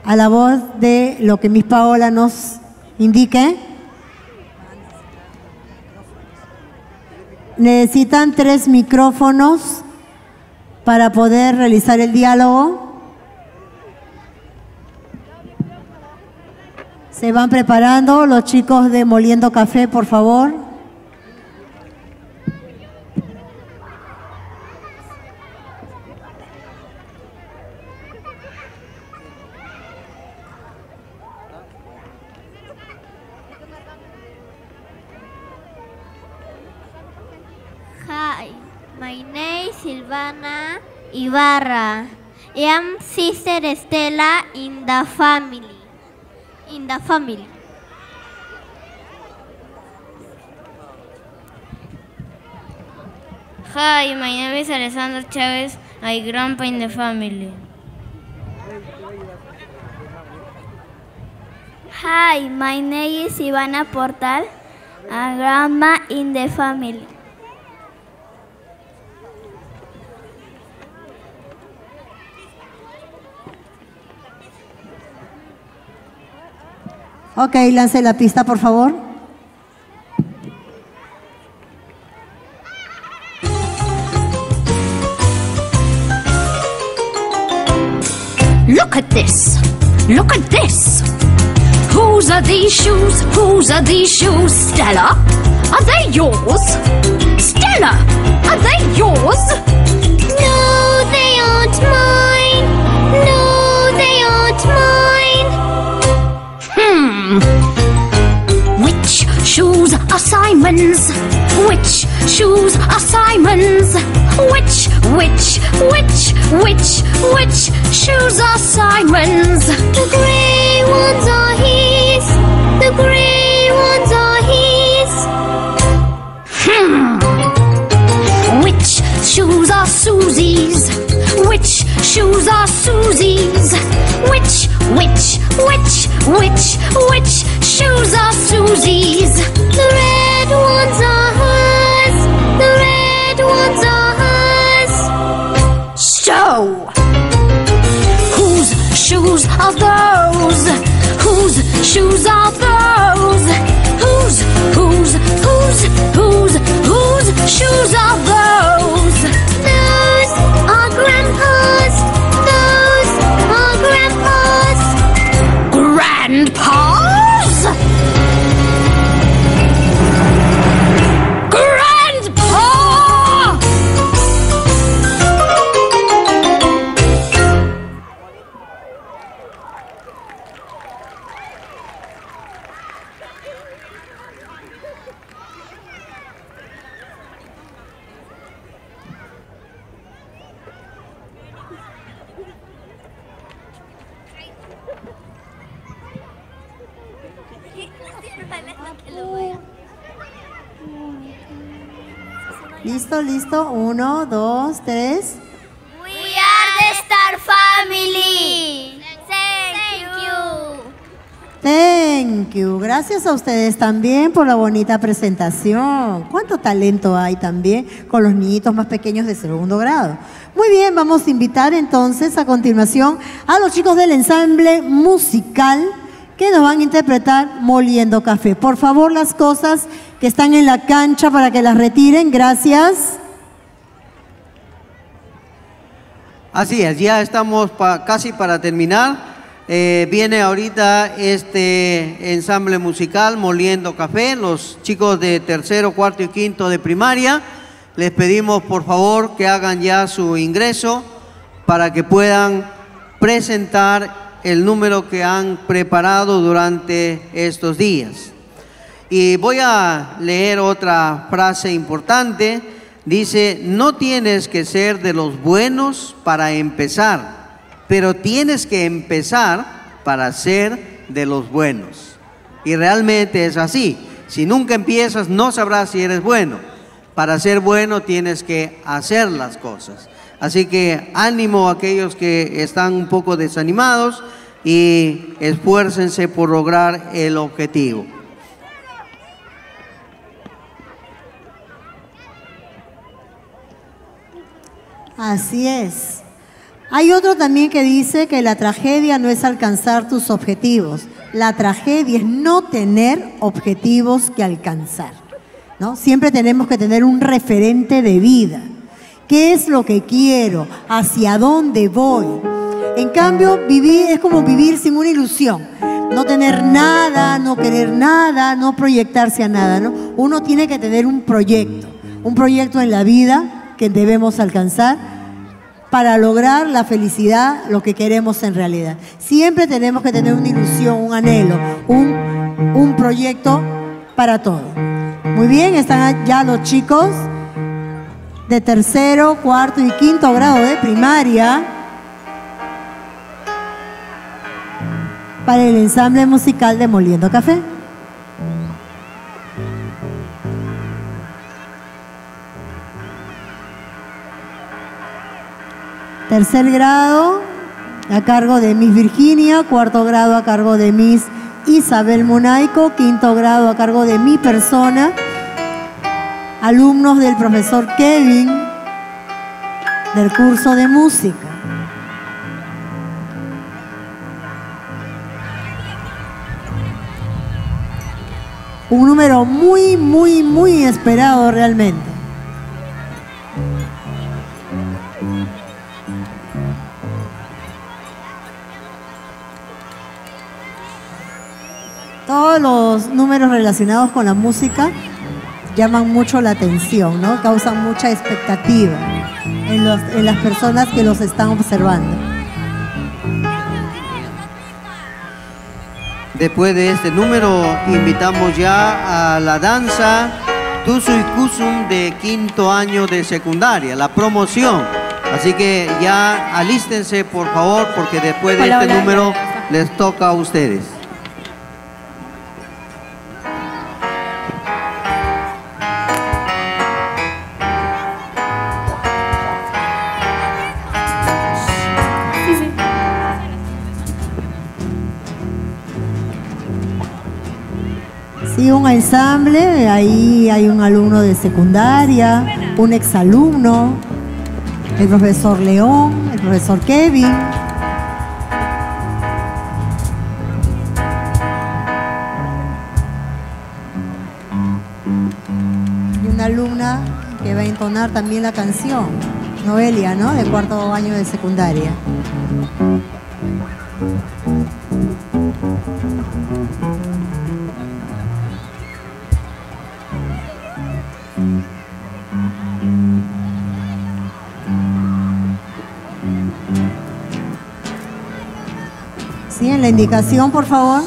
A la voz de lo que Miss Paola nos indique. Necesitan tres micrófonos para poder realizar el diálogo. Se van preparando los chicos de Moliendo Café, por favor. Hi, my name is Silvana Ibarra. I am sister Estela in the family. In the family. Hi, my name is Alessandro Chavez. My grandpa in the family. Hi, my name is Ivana Portal. And grandma in the family. Ok, lance la pista, por favor. Look at this. Look at this. Whose are these shoes? Whose are these shoes? Stella, are they yours? Stella, are they yours? No, they aren't mine. No, they aren't mine. Hmm. Which shoes are Simon's? Which shoes are Simon's? Which, which, which, which, which shoes are Simon's? The grey ones are his. The grey ones are his. Hmm. Which shoes are Susie's? Which shoes are Susie's? Which, which, which, which, which shoes are Susie's? The red ones are hers. The red ones are hers. So, whose shoes are those? Whose shoes are those? Whose, whose, whose, whose, whose shoes are those? Those are grandpa's. Those are grandpa's. Grandpa's? Grandpa! Listo, listo. Uno, dos, tres. We are the Star Family. Thank you. Thank you. Gracias a ustedes también por la bonita presentación. Cuánto talento hay también con los niñitos más pequeños de segundo grado. Muy bien, vamos a invitar entonces a continuación a los chicos del ensamble musical que nos van a interpretar Moliendo Café. Por favor, las cosas que están en la cancha para que las retiren. Gracias. Así es, ya estamos pa casi para terminar. Eh, viene ahorita este ensamble musical Moliendo Café, los chicos de tercero, cuarto y quinto de primaria. Les pedimos por favor que hagan ya su ingreso para que puedan presentar el número que han preparado durante estos días. Y voy a leer otra frase importante. Dice, no tienes que ser de los buenos para empezar, pero tienes que empezar para ser de los buenos. Y realmente es así. Si nunca empiezas, no sabrás si eres bueno. Para ser bueno tienes que hacer las cosas. Así que ánimo a aquellos que están un poco desanimados y esfuércense por lograr el objetivo. Así es. Hay otro también que dice que la tragedia no es alcanzar tus objetivos. La tragedia es no tener objetivos que alcanzar, ¿no? Siempre tenemos que tener un referente de vida. ¿Qué es lo que quiero? ¿Hacia dónde voy? En cambio, vivir es como vivir sin una ilusión. No tener nada, no querer nada, no proyectarse a nada, ¿no? Uno tiene que tener un proyecto, un proyecto en la vida que debemos alcanzar para lograr la felicidad, lo que queremos en realidad. Siempre tenemos que tener una ilusión, un anhelo, un, un proyecto para todo. Muy bien, están ya los chicos de tercero, cuarto y quinto grado de primaria para el ensamble musical de Moliendo Café. Tercer grado a cargo de Miss Virginia, cuarto grado a cargo de Miss Isabel Monaico, quinto grado a cargo de mi persona, alumnos del profesor Kevin del curso de música. Un número muy, muy, muy esperado realmente. Todos los números relacionados con la música llaman mucho la atención, ¿no? Causan mucha expectativa en, los, en las personas que los están observando. Después de este número, invitamos ya a la danza Tusu y Kusum de quinto año de secundaria, la promoción. Así que ya alístense, por favor, porque después de hola, este hola, número hola, hola. les toca a ustedes. Sí, un ensamble, ahí hay un alumno de secundaria, un exalumno, el profesor León, el profesor Kevin. Y una alumna que va a entonar también la canción, Noelia, ¿no? De cuarto año de secundaria. Sí, en la indicación, por favor.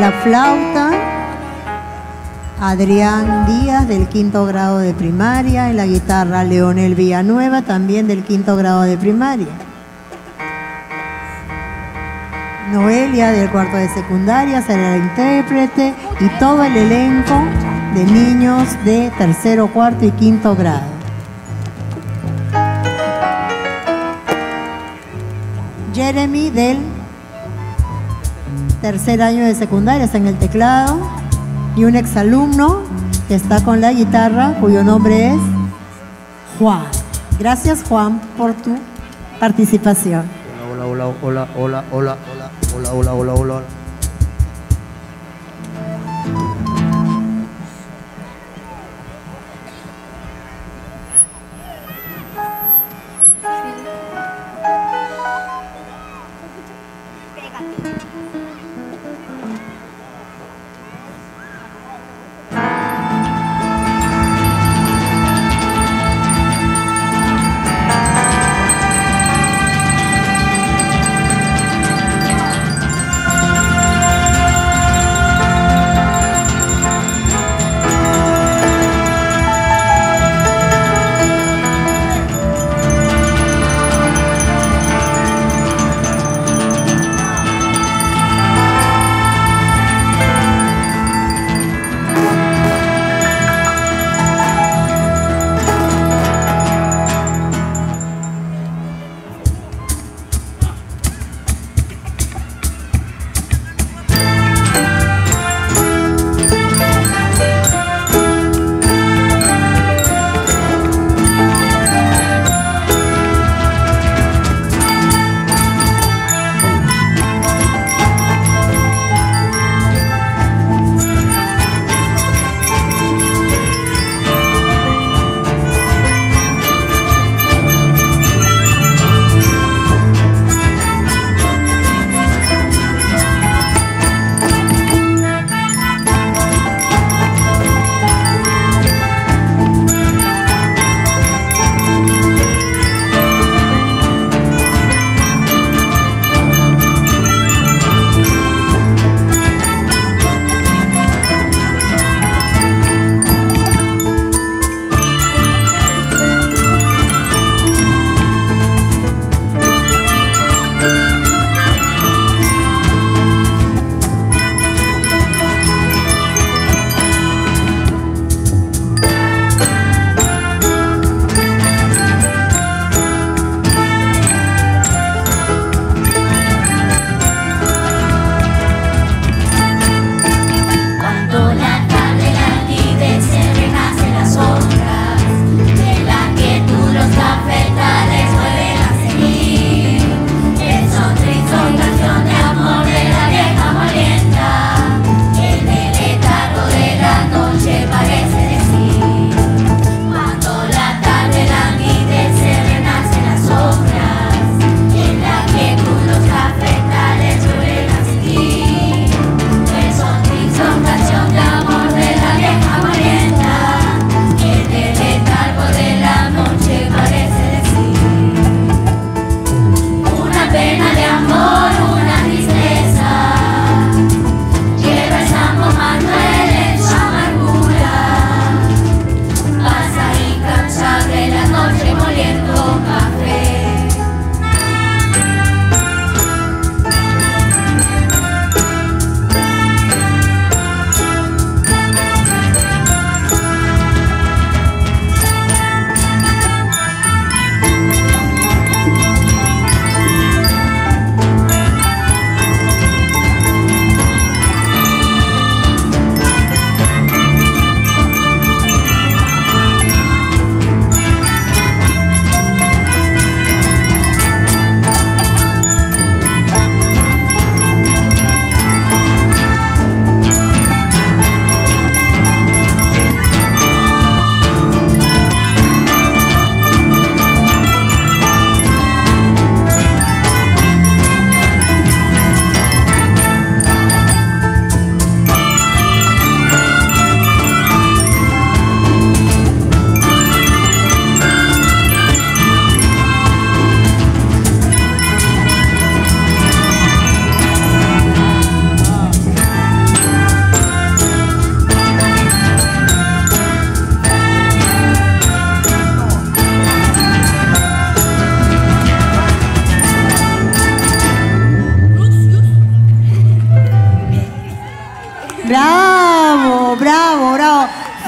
La flauta, Adrián Díaz del quinto grado de primaria. En la guitarra, Leonel Villanueva, también del quinto grado de primaria. Noelia del cuarto de secundaria será la intérprete, y todo el elenco de niños de tercero, cuarto y quinto grado. Jeremy del tercer año de secundaria, está en el teclado, y un exalumno que está con la guitarra, cuyo nombre es Juan. Gracias, Juan, por tu participación. Hola, hola, hola, hola, hola, hola, hola, hola, hola, hola.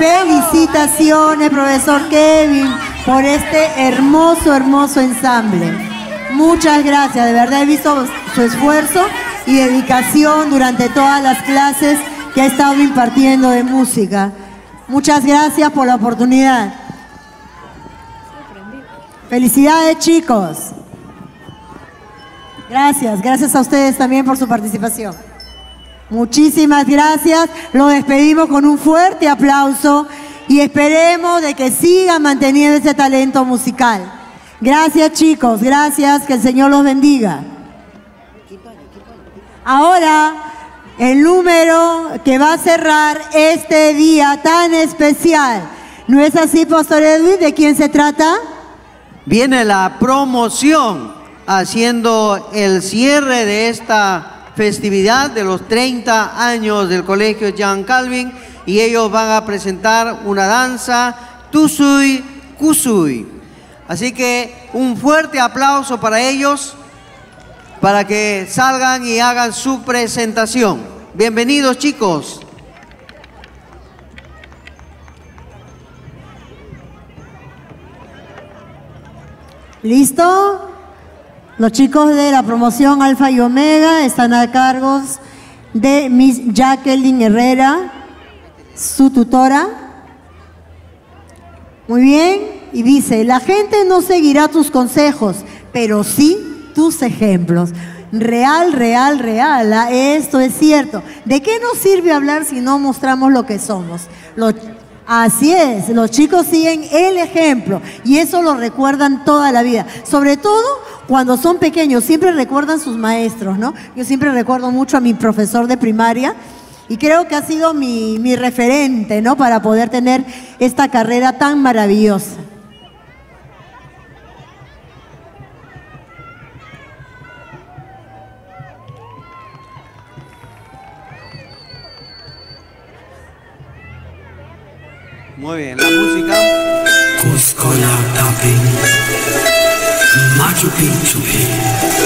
Felicitaciones, profesor Kevin, por este hermoso, hermoso ensamble. Muchas gracias, de verdad he visto su esfuerzo y dedicación durante todas las clases que ha estado impartiendo de música. Muchas gracias por la oportunidad. Felicidades, chicos. Gracias, gracias a ustedes también por su participación. Muchísimas gracias. Los despedimos con un fuerte aplauso y esperemos de que sigan manteniendo ese talento musical. Gracias, chicos, gracias, que el Señor los bendiga. Ahora, el número que va a cerrar este día tan especial. ¿No es así, Pastor Edwin? ¿De quién se trata? Viene la promoción haciendo el cierre de esta festividad de los treinta años del Colegio Jean Calvin, y ellos van a presentar una danza, Tusui Kusui. Así que un fuerte aplauso para ellos, para que salgan y hagan su presentación. Bienvenidos, chicos. ¿Listo? Los chicos de la promoción Alfa y Omega están a cargo de Miss Jacqueline Herrera, su tutora. Muy bien, y dice, la gente no seguirá tus consejos, pero sí tus ejemplos. Real, real, real, ¿eh? Esto es cierto. ¿De qué nos sirve hablar si no mostramos lo que somos? Los Así es, los chicos siguen el ejemplo y eso lo recuerdan toda la vida, sobre todo cuando son pequeños, siempre recuerdan sus maestros, ¿no? Yo siempre recuerdo mucho a mi profesor de primaria y creo que ha sido mi, mi referente, ¿no? Para poder tener esta carrera tan maravillosa. Muy bien, la música. Machu Picchu, Picchu,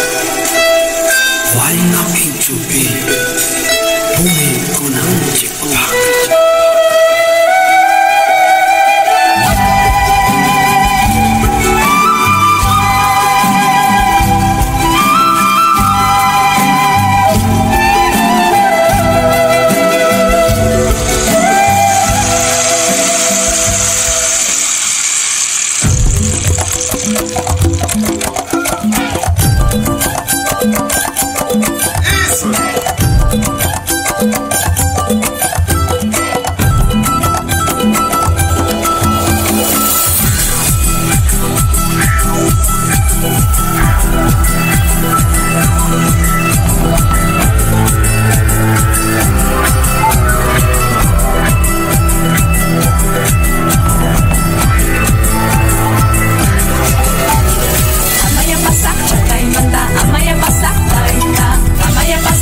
Amaya pasak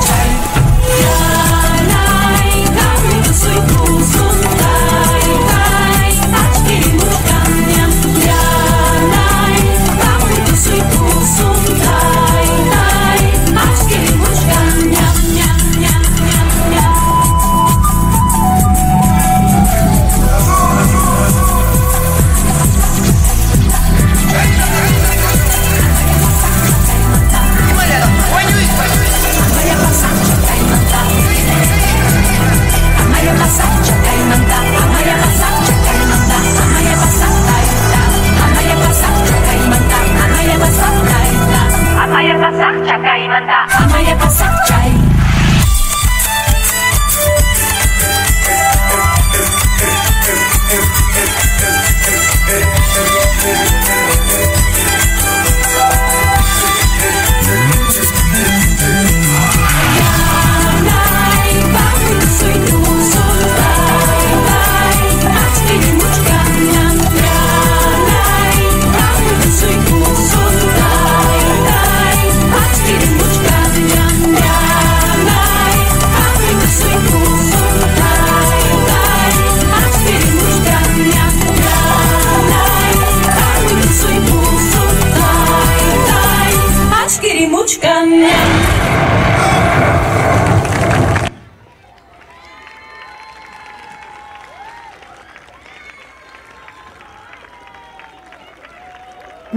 chay, ya naik kami tu suiku.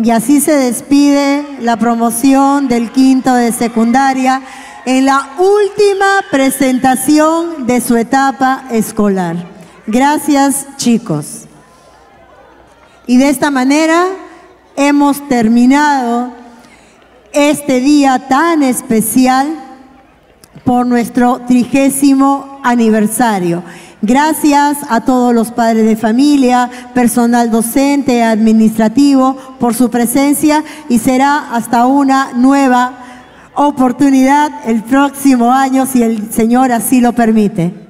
Y así se despide la promoción del quinto de secundaria en la última presentación de su etapa escolar. Gracias, chicos. Y de esta manera hemos terminado este día tan especial por nuestro trigésimo aniversario. Gracias a todos los padres de familia, personal docente, administrativo, por su presencia, y será hasta una nueva oportunidad el próximo año, si el Señor así lo permite.